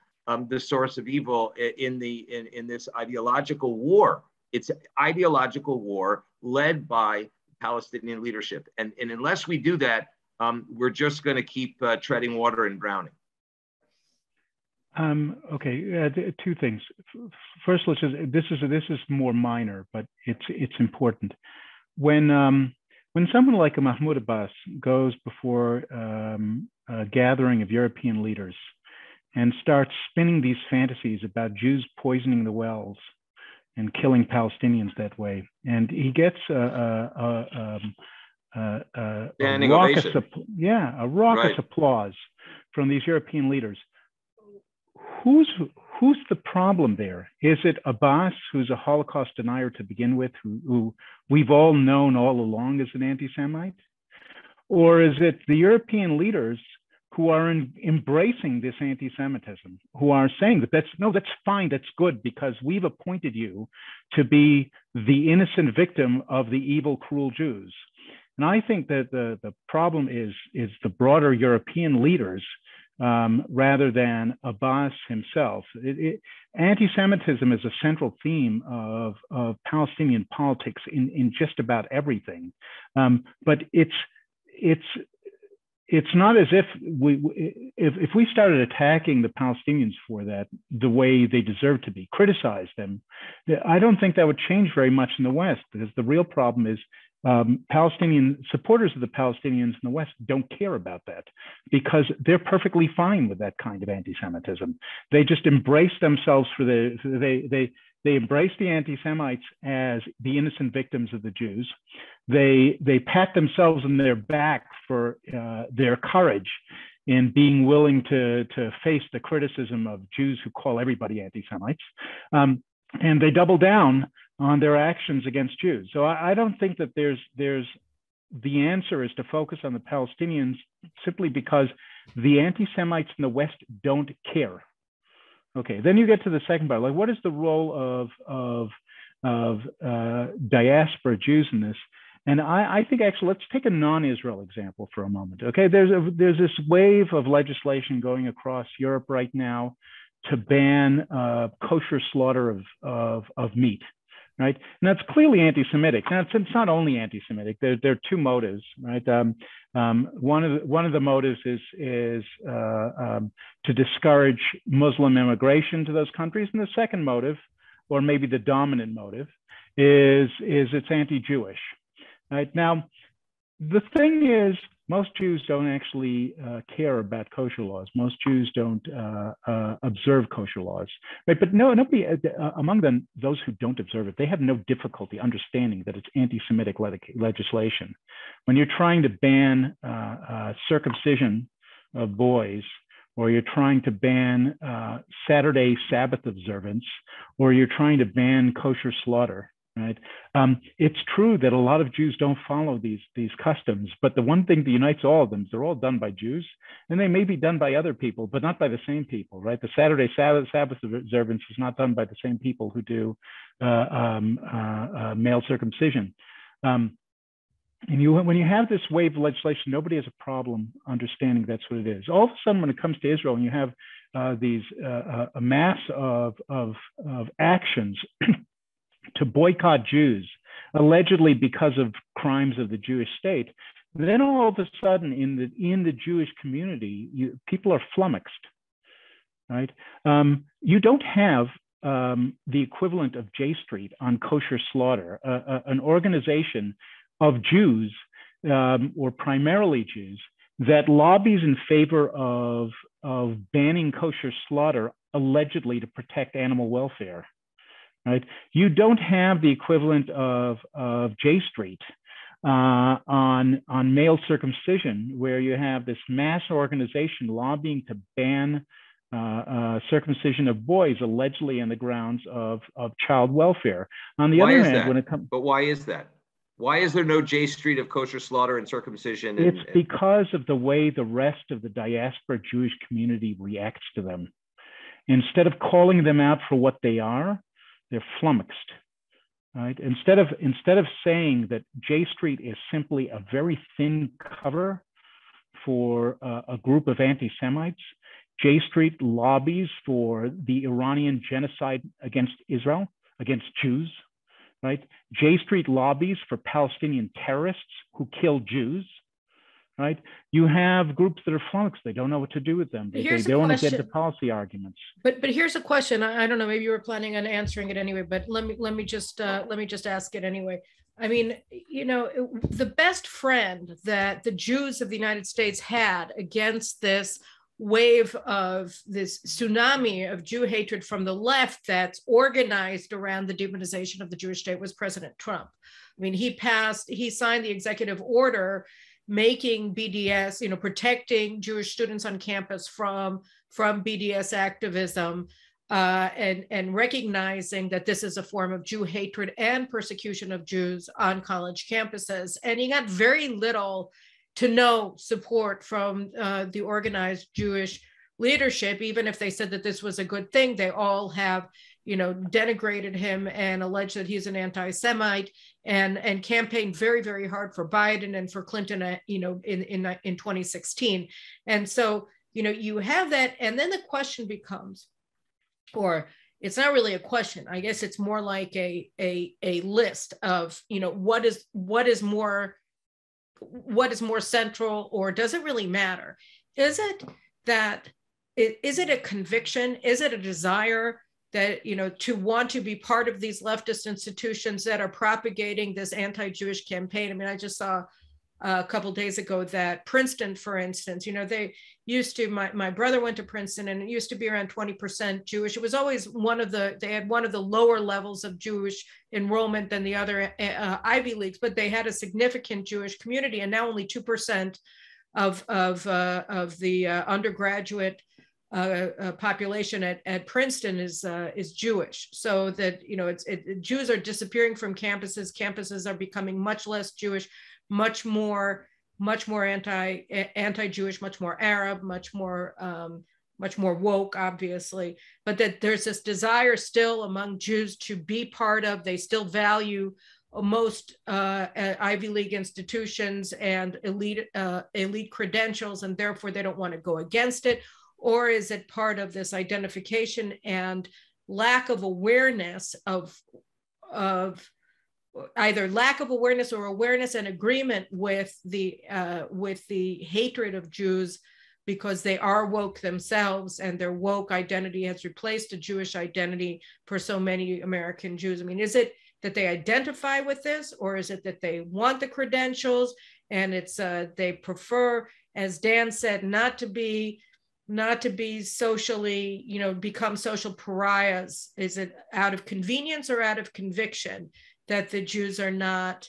the source of evil in this ideological war. It's an ideological war led by Palestinian leadership. And unless we do that, we're just going to keep treading water and drowning. Okay, two things. First, let's just, this is more minor, but it's important. When someone like Mahmoud Abbas goes before a gathering of European leaders and starts spinning these fantasies about Jews poisoning the wells and killing Palestinians that way, and he gets a raucous applause from these European leaders. Who's the problem there? Is it Abbas, who's a Holocaust denier to begin with, who we've all known all along as an anti-Semite? Or is it the European leaders who are embracing this anti-Semitism, who are saying that that's fine, that's good, because we've appointed you to be the innocent victim of the evil, cruel Jews? And I think that the problem is the broader European leaders rather than Abbas himself. Anti-Semitism is a central theme of Palestinian politics in just about everything. But it's not as if we started attacking the Palestinians for that the way they deserve to be, criticize them, I don't think that would change very much in the West, because the real problem is Palestinian supporters of the Palestinians in the West don't care about that, because they're perfectly fine with that kind of anti-Semitism. They just embrace themselves they embrace the anti-Semites as the innocent victims of the Jews. They pat themselves on their back for their courage in being willing to face the criticism of Jews who call everybody anti-Semites. And they double down on their actions against Jews. So I don't think that there's the answer is to focus on the Palestinians simply because the anti-Semites in the West don't care. Okay, then you get to the second part. Like, what is the role of diaspora Jews in this? And I think actually, let's take a non-Israel example for a moment. Okay, there's this wave of legislation going across Europe right now to ban kosher slaughter of meat. Right? And that's clearly anti-Semitic. Now, it's not only anti-Semitic. There are two motives, right? One of the motives is to discourage Muslim immigration to those countries, and the second motive, or maybe the dominant motive, is it's anti-Jewish. Right? Now, the thing is, most Jews don't actually care about kosher laws. Most Jews don't observe kosher laws, right? But nobody among them, those who don't observe it, they have no difficulty understanding that it's anti-Semitic legislation. When you're trying to ban circumcision of boys, or you're trying to ban Saturday Sabbath observance, or you're trying to ban kosher slaughter, right? It's true that a lot of Jews don't follow these customs, but the one thing that unites all of them is they're all done by Jews, and they may be done by other people, but not by the same people, right? The Saturday Sabbath observance is not done by the same people who do male circumcision. When you have this wave of legislation, nobody has a problem understanding that's what it is. All of a sudden, when it comes to Israel, and you have a mass of actions to boycott Jews, allegedly because of crimes of the Jewish state, then all of a sudden in the Jewish community, people are flummoxed, right? You don't have the equivalent of J Street on kosher slaughter, an organization of Jews, or primarily Jews, that lobbies in favor of banning kosher slaughter, allegedly to protect animal welfare. Right? You don't have the equivalent of J Street on male circumcision, where you have this mass organization lobbying to ban circumcision of boys, allegedly on the grounds of child welfare. On the other hand, when it comes, but why is that? Why is there no J Street of kosher slaughter and circumcision? It's because of the way the rest of the diaspora Jewish community reacts to them. Instead of calling them out for what they are, they're flummoxed. Right? Instead of saying that J Street is simply a very thin cover for a group of anti-Semites, J Street lobbies for the Iranian genocide against Israel, against Jews, right? J Street lobbies for Palestinian terrorists who kill Jews, right? You have groups that are flummoxed. They don't know what to do with them. They want to get into policy arguments. But here's a question. I don't know, maybe you were planning on answering it anyway, but let me just ask it anyway. I mean, you know, the best friend that the Jews of the United States had against this wave of this tsunami of Jew hatred from the left that's organized around the demonization of the Jewish state was President Trump. I mean, he signed the executive order making BDS, you know, protecting Jewish students on campus from BDS activism, and recognizing that this is a form of Jew hatred and persecution of Jews on college campuses. And he got very little to no support from the organized Jewish leadership. Even if they said that this was a good thing, they all have, you know, denigrated him and alleged that he's an anti-Semite, and campaigned very, very hard for Biden and for Clinton, you know, in 2016. And so, you know, you have that, and then the question becomes, or it's not really a question, I guess it's more like a list of, you know, what is more central, or does it really matter? Is it a conviction? Is it a desire that, you know, to want to be part of these leftist institutions that are propagating this anti-Jewish campaign? I mean, I just saw a couple of days ago that Princeton, for instance, you know, they used to, my brother went to Princeton, and it used to be around 20% Jewish. It was always they had one of the lower levels of Jewish enrollment than the other Ivy Leagues, but they had a significant Jewish community, and now only 2% of the undergraduate population at Princeton is Jewish. So that, you know, Jews are disappearing from campuses. Campuses are becoming much less Jewish, much more anti-Jewish, much more Arab, much more woke, obviously. But that there's this desire still among Jews to be part of. They still value most Ivy League institutions and elite credentials, and therefore they don't want to go against it. Or is it part of this identification and lack of awareness of either lack of awareness or awareness and agreement with the hatred of Jews because they are woke themselves, and their woke identity has replaced a Jewish identity for so many American Jews? I mean, is it that they identify with this, or is it that they want the credentials and it's they prefer, as Dan said, not to be socially, you know, become social pariahs? Is it out of convenience or out of conviction that the Jews are not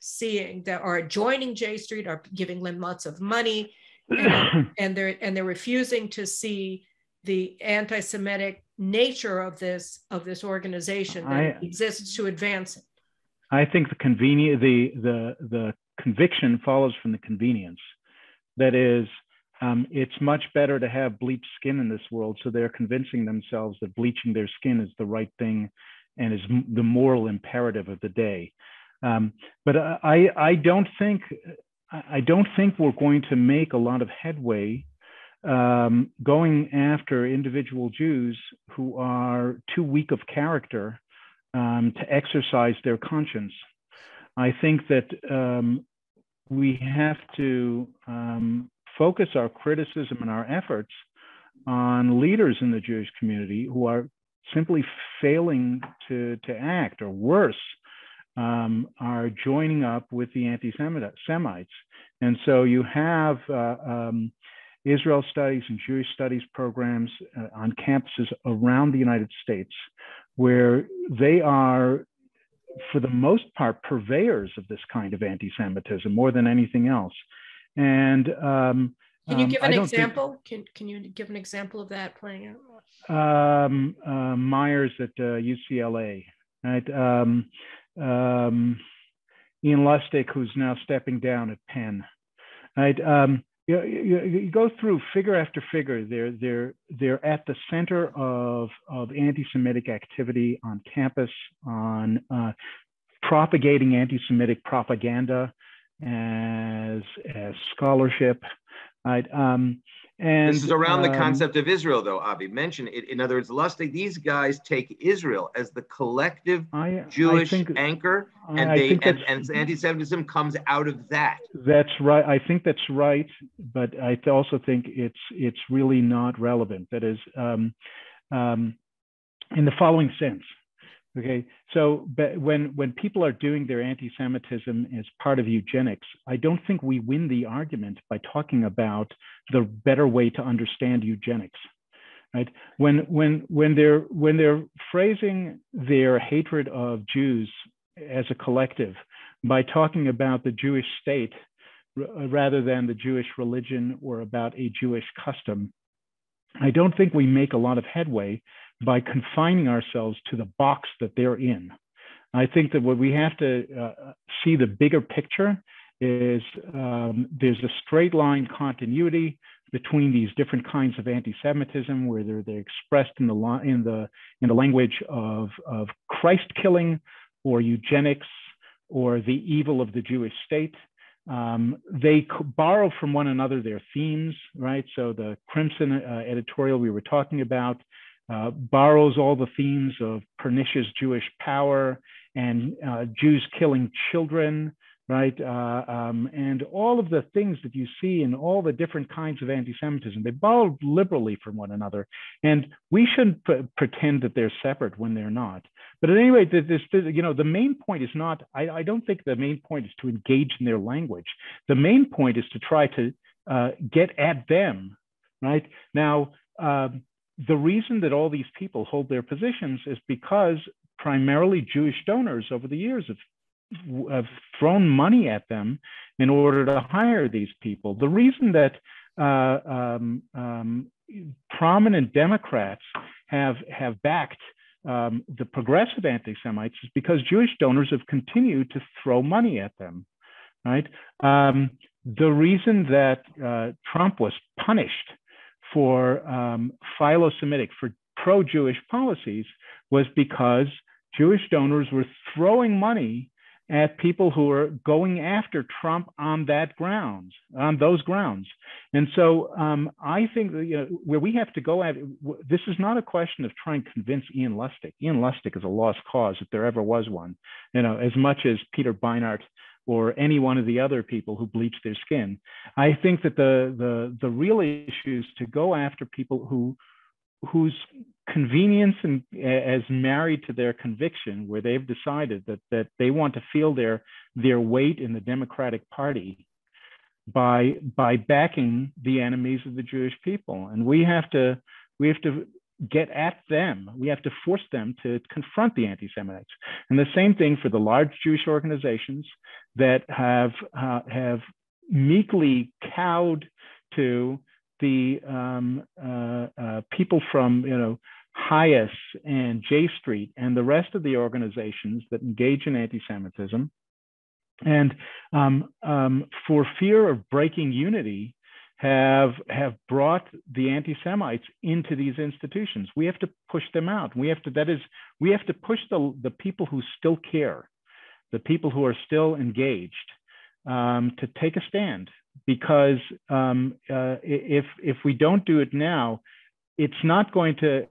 seeing, that are joining J Street, are giving them lots of money, and they're refusing to see the anti-Semitic nature of this organization that exists to advance it? I think the conviction follows from the convenience. That is, it's much better to have bleached skin in this world, so they're convincing themselves that bleaching their skin is the right thing and is the moral imperative of the day. But I don't think we're going to make a lot of headway going after individual Jews who are too weak of character to exercise their conscience. I think that we have to focus our criticism and our efforts on leaders in the Jewish community who are simply failing to act, or worse, are joining up with the anti-Semites. And so you have Israel studies and Jewish studies programs on campuses around the United States, where they are, for the most part, purveyors of this kind of anti-Semitism more than anything else. And can you give an example? Can you give an example of that playing out? Myers at UCLA, right? Ian Lustick, who's now stepping down at Penn, right? you know, you go through figure after figure. They're at the center of anti-Semitic activity on campus, on propagating anti-Semitic propaganda as scholarship. Right? And this is around the concept of Israel, though, Avi mentioned it. In other words, Lustig, these guys take Israel as the collective Jewish anchor, and anti-Semitism comes out of that. That's right. I think that's right, but I also think it's really not relevant. That is, in the following sense. Okay, so but when people are doing their anti-Semitism as part of eugenics, I don't think we win the argument by talking about the better way to understand eugenics, right? When they're phrasing their hatred of Jews as a collective by talking about the Jewish state rather than the Jewish religion or about a Jewish custom, I don't think we make a lot of headway by confining ourselves to the box that they're in. I think that what we have to see the bigger picture is there's a straight line continuity between these different kinds of anti-Semitism, where they're expressed in the language of Christ killing or eugenics or the evil of the Jewish state. They borrow from one another their themes, right? So the Crimson editorial we were talking about borrows all the themes of pernicious Jewish power and Jews killing children, right? And all of the things that you see in all the different kinds of anti-Semitism, they borrow liberally from one another. And we shouldn't pretend that they're separate when they're not. But at any rate, the main point is not, I don't think the main point is to engage in their language. The main point is to try to get at them, right? Now, the reason that all these people hold their positions is because primarily Jewish donors over the years have thrown money at them in order to hire these people. The reason that prominent Democrats have backed the progressive anti-Semites is because Jewish donors have continued to throw money at them, right? The reason that Trump was punished for philo-Semitic, for pro-Jewish policies, was because Jewish donors were throwing money at people who were going after Trump on those grounds. And so I think that, where we have to go at, this is not a question of trying to convince Ian Lustick. Ian Lustick is a lost cause if there ever was one, as much as Peter Beinart or any one of the other people who bleach their skin. I think that the real issue is to go after people whose convenience and as married to their conviction, where they've decided that they want to feel their weight in the Democratic Party by backing the enemies of the Jewish people. And we have to get at them. We have to force them to confront the anti-Semites. And the same thing for the large Jewish organizations that have meekly cowed to the people from Hias and J Street and the rest of the organizations that engage in anti-Semitism. And for fear of breaking unity, have brought the anti-Semites into these institutions. We have to push them out. We have to push the people who still care, the people who are still engaged, to take a stand. Because if we don't do it now, it's not going to.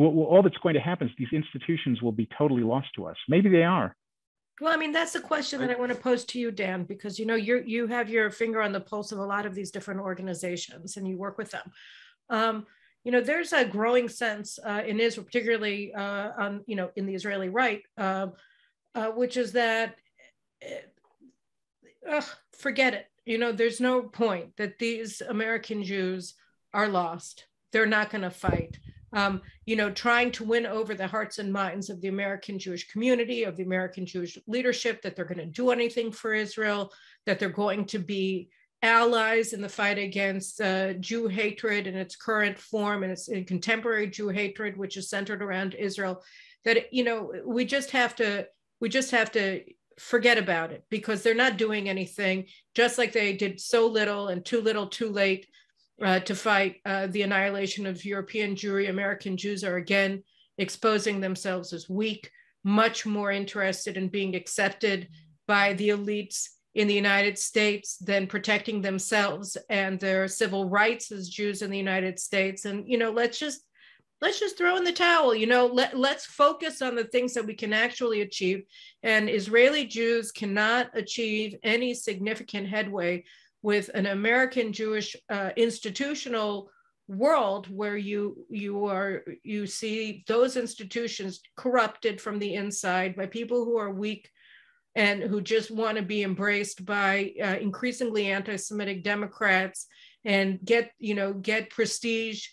All that's going to happen is these institutions will be totally lost to us. Maybe they are. Well, I mean, that's the question that I want to pose to you, Dan, because you have your finger on the pulse of a lot of these different organizations and you work with them. There's a growing sense in Israel, particularly on in the Israeli right, which is that forget it. There's no point that these American Jews are lost. They're not going to fight. Trying to win over the hearts and minds of the American Jewish community, of the American Jewish leadership, that they're going to do anything for Israel, that they're going to be allies in the fight against Jew hatred in its current form and its in contemporary Jew hatred, which is centered around Israel. That we just have to forget about it because they're not doing anything, just like they did so little and too little, too late to fight the annihilation of European Jewry. American Jews are again exposing themselves as weak, much more interested in being accepted by the elites in the United States than protecting themselves and their civil rights as Jews in the United States. And, you know, let's just throw in the towel, you know, let's focus on the things that we can actually achieve. And Israeli Jews cannot achieve any significant headway with an American Jewish institutional world where you see those institutions corrupted from the inside by people who are weak and who just want to be embraced by increasingly anti-Semitic Democrats and get prestige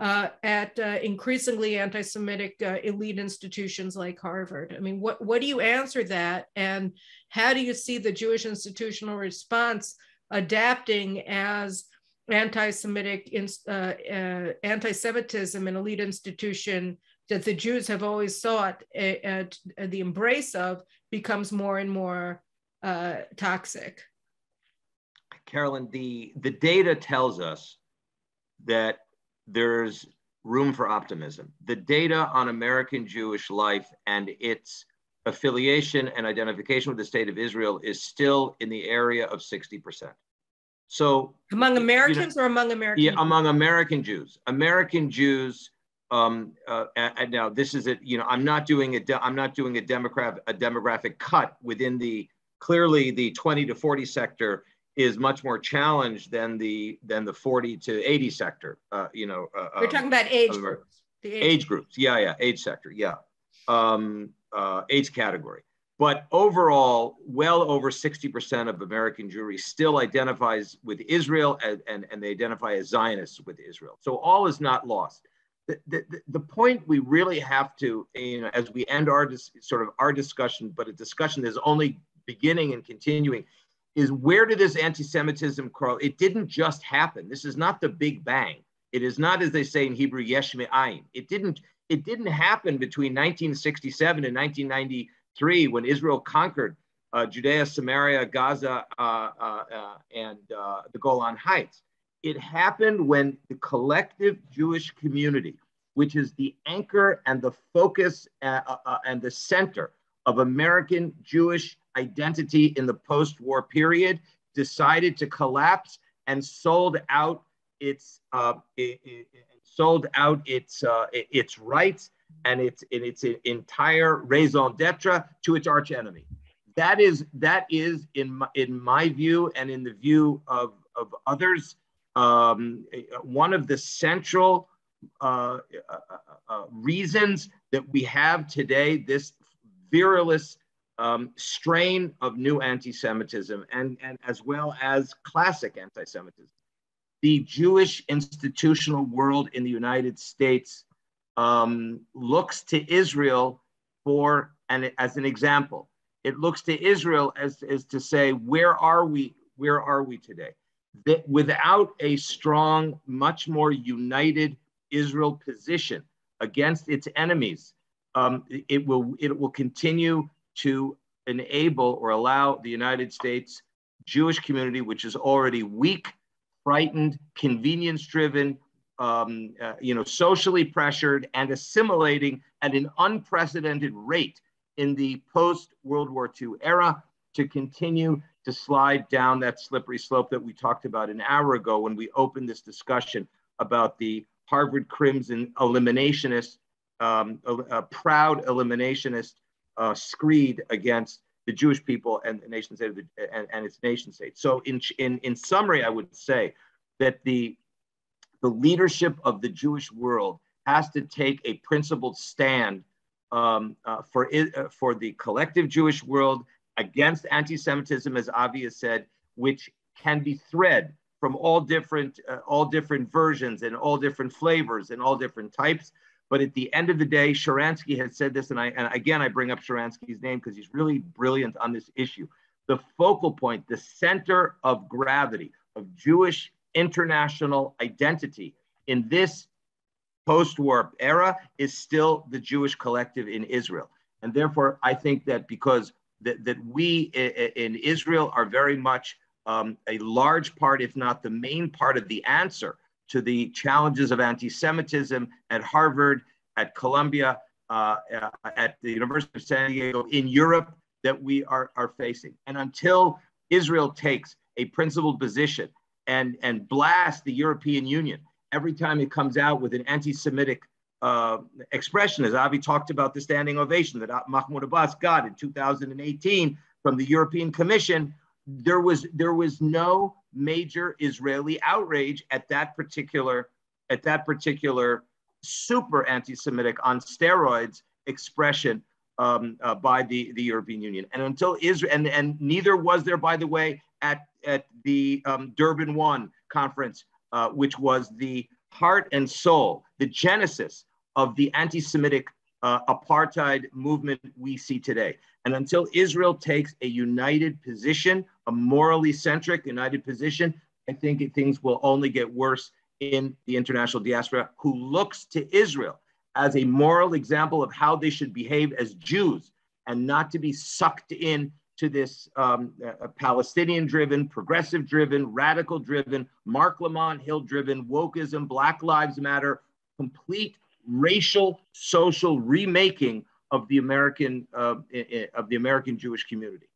at increasingly anti-Semitic elite institutions like Harvard. I mean, what do you answer that? And how do you see the Jewish institutional response adapting as anti-Semitic, anti-Semitism in elite institution that the Jews have always sought the embrace of becomes more and more toxic? Carolyn, the data tells us that there's room for optimism. The data on American Jewish life and its affiliation and identification with the state of Israel is still in the area of 60%. So among Americans, among American Jews. American Jews. Now this is it. You know, I'm not doing a demographic cut within the clearly the 20 to 40 sector is much more challenged than the 40 to 80 sector. We're talking about age groups. Age groups. Yeah. Age sector. Yeah. Age category. But overall, well over 60% of American Jewry still identifies with Israel and they identify as Zionists with Israel. So all is not lost. The point we really have to, as we end our discussion, but a discussion that is only beginning and continuing, is where did this anti-Semitism grow? It didn't just happen. This is not the Big Bang. It is not, as they say in Hebrew, yesh me'ayin. It didn't happen between 1967 and 1993 when Israel conquered Judea, Samaria, Gaza, and the Golan Heights. It happened when the collective Jewish community, which is the anchor and the focus and the center of American Jewish identity in the post-war period, decided to collapse and sold out its rights and its entire raison d'etre to its arch enemy. That is in my view and in the view of others, one of the central reasons that we have today this virulent strain of new anti-Semitism and as well as classic anti-Semitism. The Jewish institutional world in the United States looks to Israel as an example. It looks to Israel as to say, where are we today? That without a strong, much more united Israel position against its enemies, it will continue to enable or allow the United States Jewish community, which is already weak, frightened, convenience-driven, socially pressured, and assimilating at an unprecedented rate in the post-World War II era, to continue to slide down that slippery slope that we talked about an hour ago when we opened this discussion about the Harvard Crimson eliminationist, proud eliminationist screed against the Jewish people and the nation state and its nation state. So in summary, I would say that the leadership of the Jewish world has to take a principled stand for the collective Jewish world against anti-Semitism, as Avi has said, which can be thread from all different versions and all different flavors and all different types. But at the end of the day, Sharansky has said this, and again I bring up Sharansky's name because he's really brilliant on this issue. The focal point, the center of gravity of Jewish international identity in this post-war era is still the Jewish collective in Israel. And therefore, I think that because that we in Israel are very much a large part, if not the main part, of the answer to the challenges of anti-Semitism at Harvard, at Columbia, at the University of San Diego, in Europe, that we are facing. And until Israel takes a principled position and blasts the European Union every time it comes out with an anti-Semitic expression, as Avi talked about the standing ovation that Mahmoud Abbas got in 2018 from the European Commission, there was no major Israeli outrage at that particular super anti-Semitic on steroids expression by the European Union. And until Israel, and neither was there, by the way, at the Durban 1 conference, which was the heart and soul, the genesis of the anti-Semitic apartheid movement we see today. And until Israel takes a united position, a morally centric united position, I think things will only get worse in the international diaspora, who looks to Israel as a moral example of how they should behave as Jews, and not to be sucked in to this Palestinian-driven, progressive-driven, radical-driven, Mark Lamont Hill-driven, wokeism, Black Lives Matter, complete racial, social remaking of the American Jewish community.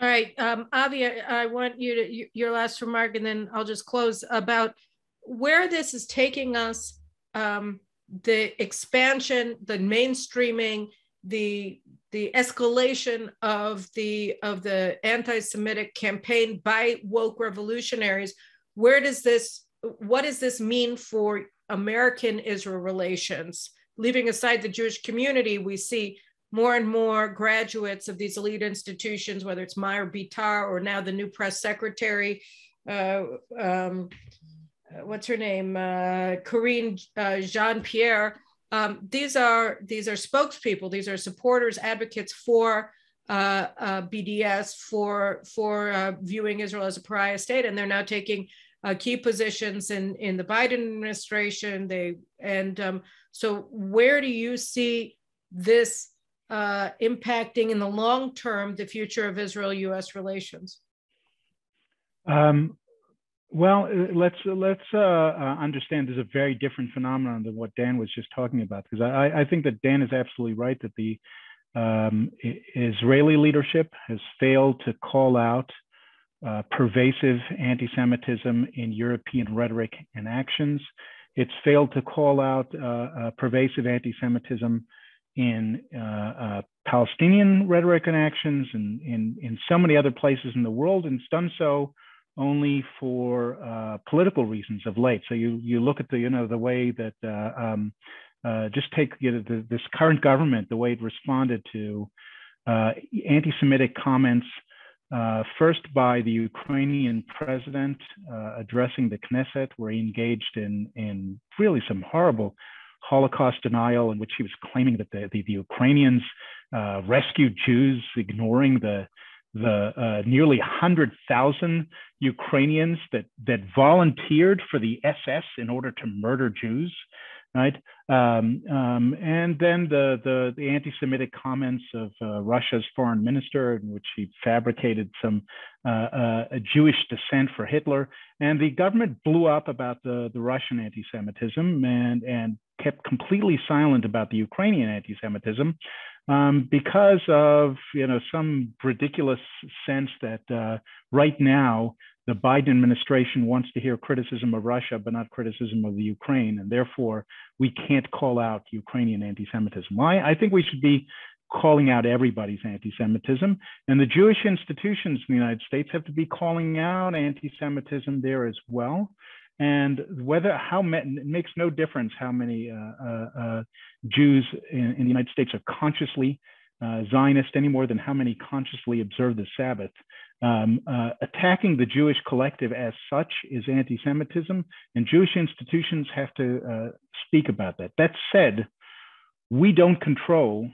All right, Avi, I want you to your last remark, and then I'll just close about where this is taking us, the expansion, the mainstreaming, the escalation of the anti-Semitic campaign by woke revolutionaries. What does this mean for American-Israel relations? Leaving aside the Jewish community, we see more and more graduates of these elite institutions, whether it's Meir Bitar or now the new press secretary, what's her name, Karine Jean-Pierre. These are spokespeople. These are supporters, advocates for BDS, for viewing Israel as a pariah state, and they're now taking key positions in the Biden administration. So where do you see this impacting in the long term the future of Israel-U.S. relations? Well, let's understand there's a very different phenomenon than what Dan was just talking about, because I think that Dan is absolutely right that the Israeli leadership has failed to call out pervasive anti-Semitism in European rhetoric and actions. It's failed to call out pervasive anti-Semitism in Palestinian rhetoric and actions, and in so many other places in the world, and it's done so only for political reasons of late. So you look at the way that just take this current government, the way it responded to anti-Semitic comments, first by the Ukrainian president addressing the Knesset, where he engaged in really some horrible Holocaust denial, in which he was claiming that the Ukrainians rescued Jews, ignoring the nearly 100,000 Ukrainians that volunteered for the SS in order to murder Jews, right? And then the anti-Semitic comments of Russia's foreign minister, in which he fabricated some Jewish dissent for Hitler, and the government blew up about the Russian anti-Semitism and kept completely silent about the Ukrainian anti-Semitism, because of some ridiculous sense that right now the Biden administration wants to hear criticism of Russia, but not criticism of the Ukraine, and therefore we can't call out Ukrainian anti-Semitism. I think we should be calling out everybody's anti-Semitism, and the Jewish institutions in the United States have to be calling out anti-Semitism there as well. And it makes no difference how many Jews in the United States are consciously Zionist, any more than how many consciously observe the Sabbath. Attacking the Jewish collective as such is anti-Semitism, and Jewish institutions have to speak about that. That said, we don't control,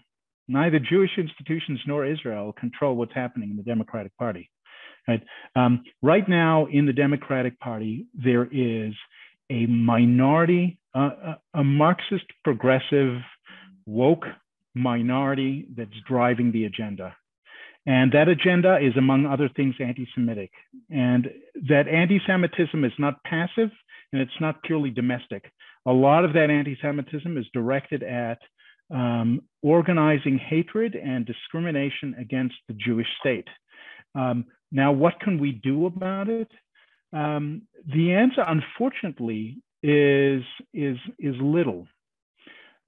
neither Jewish institutions nor Israel control what's happening in the Democratic Party. Right. Right now in the Democratic Party, there is a minority, a Marxist progressive woke minority that's driving the agenda. And that agenda is, among other things, anti-Semitic. And that anti-Semitism is not passive, and it's not purely domestic. A lot of that anti-Semitism is directed at organizing hatred and discrimination against the Jewish state. Now, what can we do about it? The answer, unfortunately, is little.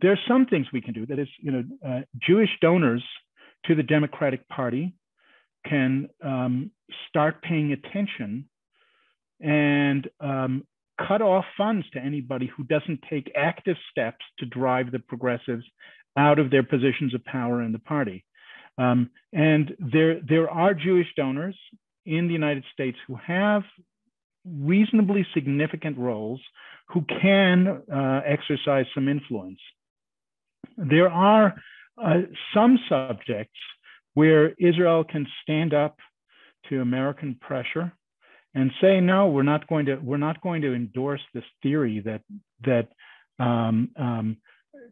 There are some things we can do. That is, Jewish donors to the Democratic Party can start paying attention and cut off funds to anybody who doesn't take active steps to drive the progressives out of their positions of power in the party. And there are Jewish donors in the United States who have reasonably significant roles, who can exercise some influence. There are some subjects where Israel can stand up to American pressure and say, no, we're not going to endorse this theory that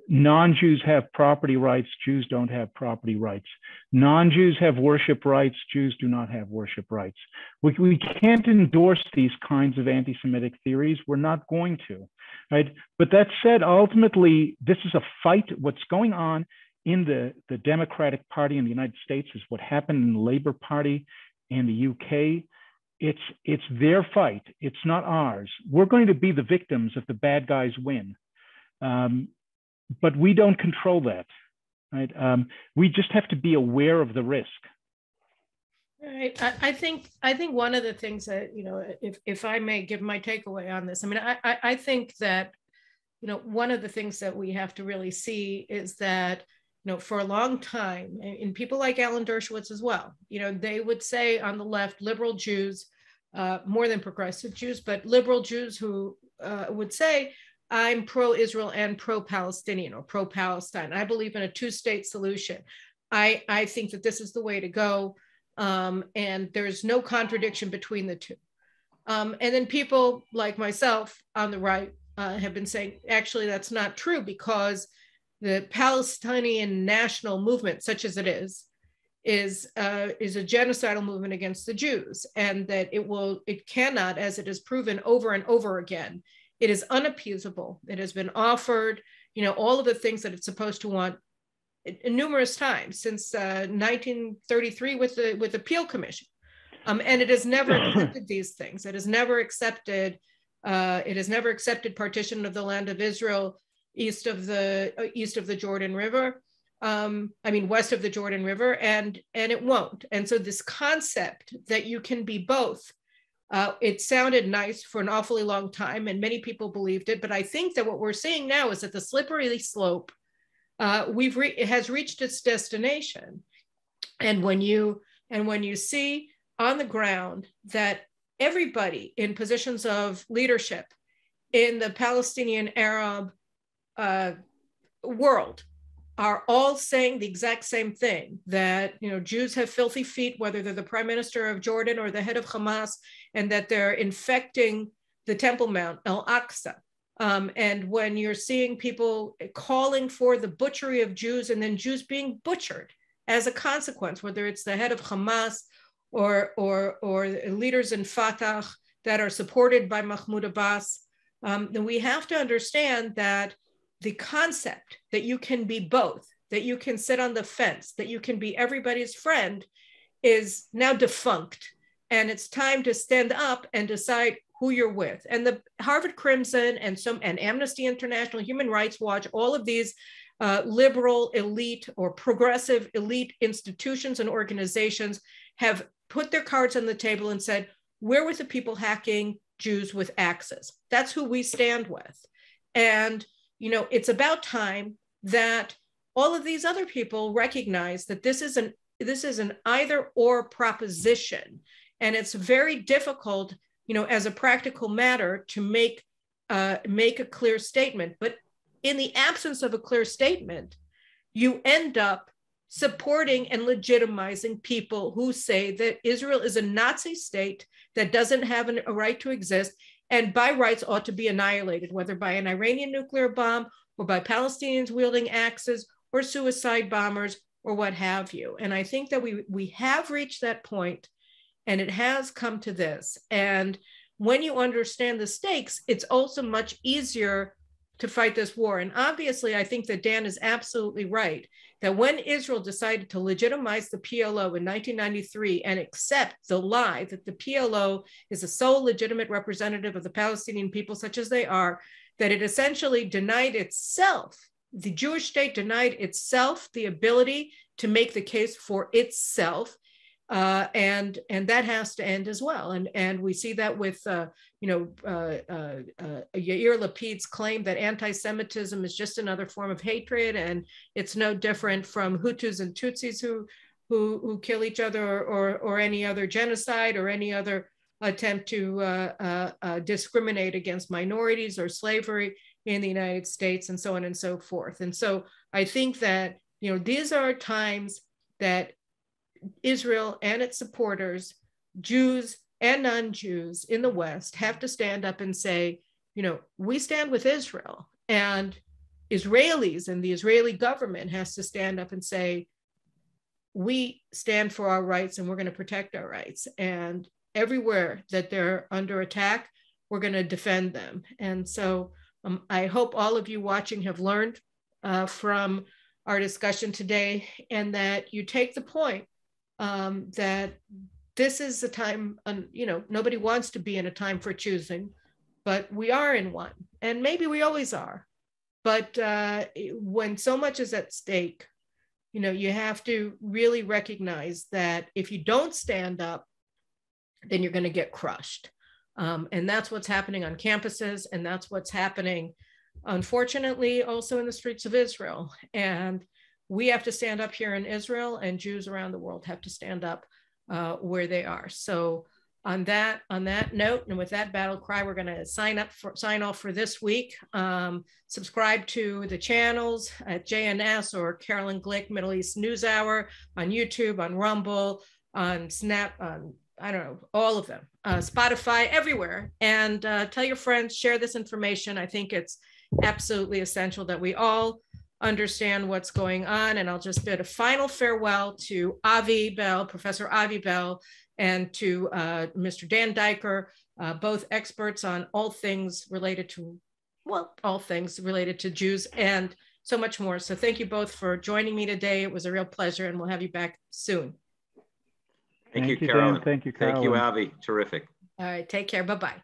non-Jews have property rights, Jews don't have property rights. Non-Jews have worship rights, Jews do not have worship rights. We can't endorse these kinds of anti-Semitic theories. We're not going to, right? But that said, ultimately, this is a fight. What's going on in the Democratic Party in the United States is what happened in the Labour Party in the UK. It's their fight. It's not ours. We're going to be the victims if the bad guys win. But we don't control that, right? We just have to be aware of the risk. Right. I think one of the things that, if I may give my takeaway on this, I think that, one of the things that we have to really see is that, for a long time, and people like Alan Dershowitz as well, they would say on the left, liberal Jews, more than progressive Jews, but liberal Jews who would say, I'm pro-Israel and pro-Palestinian or pro-Palestine. I believe in a two-state solution. I think that this is the way to go. And there's no contradiction between the two. And then people like myself on the right have been saying, actually, that's not true because the Palestinian national movement, such as it is a genocidal movement against the Jews, and that it cannot, as it is proven over and over again, it is unappeasable. It has been offered, all of the things that it's supposed to want numerous times since 1933 with the Peel Commission. And it has never accepted these things. It has never accepted, partition of the land of Israel east of the Jordan River, west of the Jordan River, and it won't. And so this concept that you can be both, it sounded nice for an awfully long time, and many people believed it. But I think that what we're seeing now is that the slippery slope has reached its destination. And when you see on the ground that everybody in positions of leadership in the Palestinian Arab world are all saying the exact same thing, that Jews have filthy feet, whether they're the prime minister of Jordan or the head of Hamas, and that they're infecting the Temple Mount, Al-Aqsa. And when you're seeing people calling for the butchery of Jews and then Jews being butchered as a consequence, whether it's the head of Hamas or leaders in Fatah that are supported by Mahmoud Abbas, then we have to understand that the concept that you can be both, that you can sit on the fence, that you can be everybody's friend is now defunct. And it's time to stand up and decide who you're with. And the Harvard Crimson and Amnesty International, Human Rights Watch, all of these liberal elite or progressive elite institutions and organizations have put their cards on the table and said, we're with the people hacking Jews with axes. That's who we stand with. And it's about time that all of these other people recognize that this is an either or proposition. And it's very difficult, as a practical matter to make a clear statement. But in the absence of a clear statement, you end up supporting and legitimizing people who say that Israel is a Nazi state that doesn't have a right to exist and by rights ought to be annihilated, whether by an Iranian nuclear bomb or by Palestinians wielding axes or suicide bombers or what have you. And I think that we have reached that point, and it has come to this. And when you understand the stakes, it's also much easier to fight this war. And obviously, I think that Dan is absolutely right, that when Israel decided to legitimize the PLO in 1993 and accept the lie that the PLO is the sole legitimate representative of the Palestinian people, such as they are, that it essentially denied itself, the Jewish state denied itself the ability to make the case for itself. And that has to end as well. And we see that with, Yair Lapid's claim that anti-Semitism is just another form of hatred, and it's no different from Hutus and Tutsis who kill each other, or any other genocide or any other attempt to discriminate against minorities or slavery in the United States, and so on and so forth. And so I think that, you know, these are times that Israel and its supporters, Jews and non-Jews in the West, have to stand up and say, you know, we stand with Israel, and Israelis and the Israeli government has to stand up and say, we stand for our rights, and we're going to protect our rights. And everywhere that they're under attack, we're going to defend them. And so I hope all of you watching have learned from our discussion today, and that you take the point that this is a time, you know, nobody wants to be in a time for choosing, but we are in one, and maybe we always are. But when so much is at stake, you know, you have to really recognize that if you don't stand up, then you're going to get crushed. And that's what's happening on campuses, and that's what's happening, unfortunately, also in the streets of Israel. And we have to stand up here in Israel, and Jews around the world have to stand up where they are. So on that note, and with that battle cry, we're going to sign off for this week. Subscribe to the channels at JNS or Carolyn Glick Middle East News Hour on YouTube, on Rumble, on Snap, on, I don't know, all of them, Spotify, everywhere. And tell your friends, share this information. I think it's absolutely essential that we all understand what's going on. And I'll just bid a final farewell to Avi Bell, Professor Avi Bell, and to Mr. Dan Diker, both experts on all things related to, well, all things related to Jews and so much more. So thank you both for joining me today. It was a real pleasure, and we'll have you back soon. Thank you, Carolyn. Thank you, Carolyn. Thank you, Avi. Terrific. All right, take care. Bye-bye.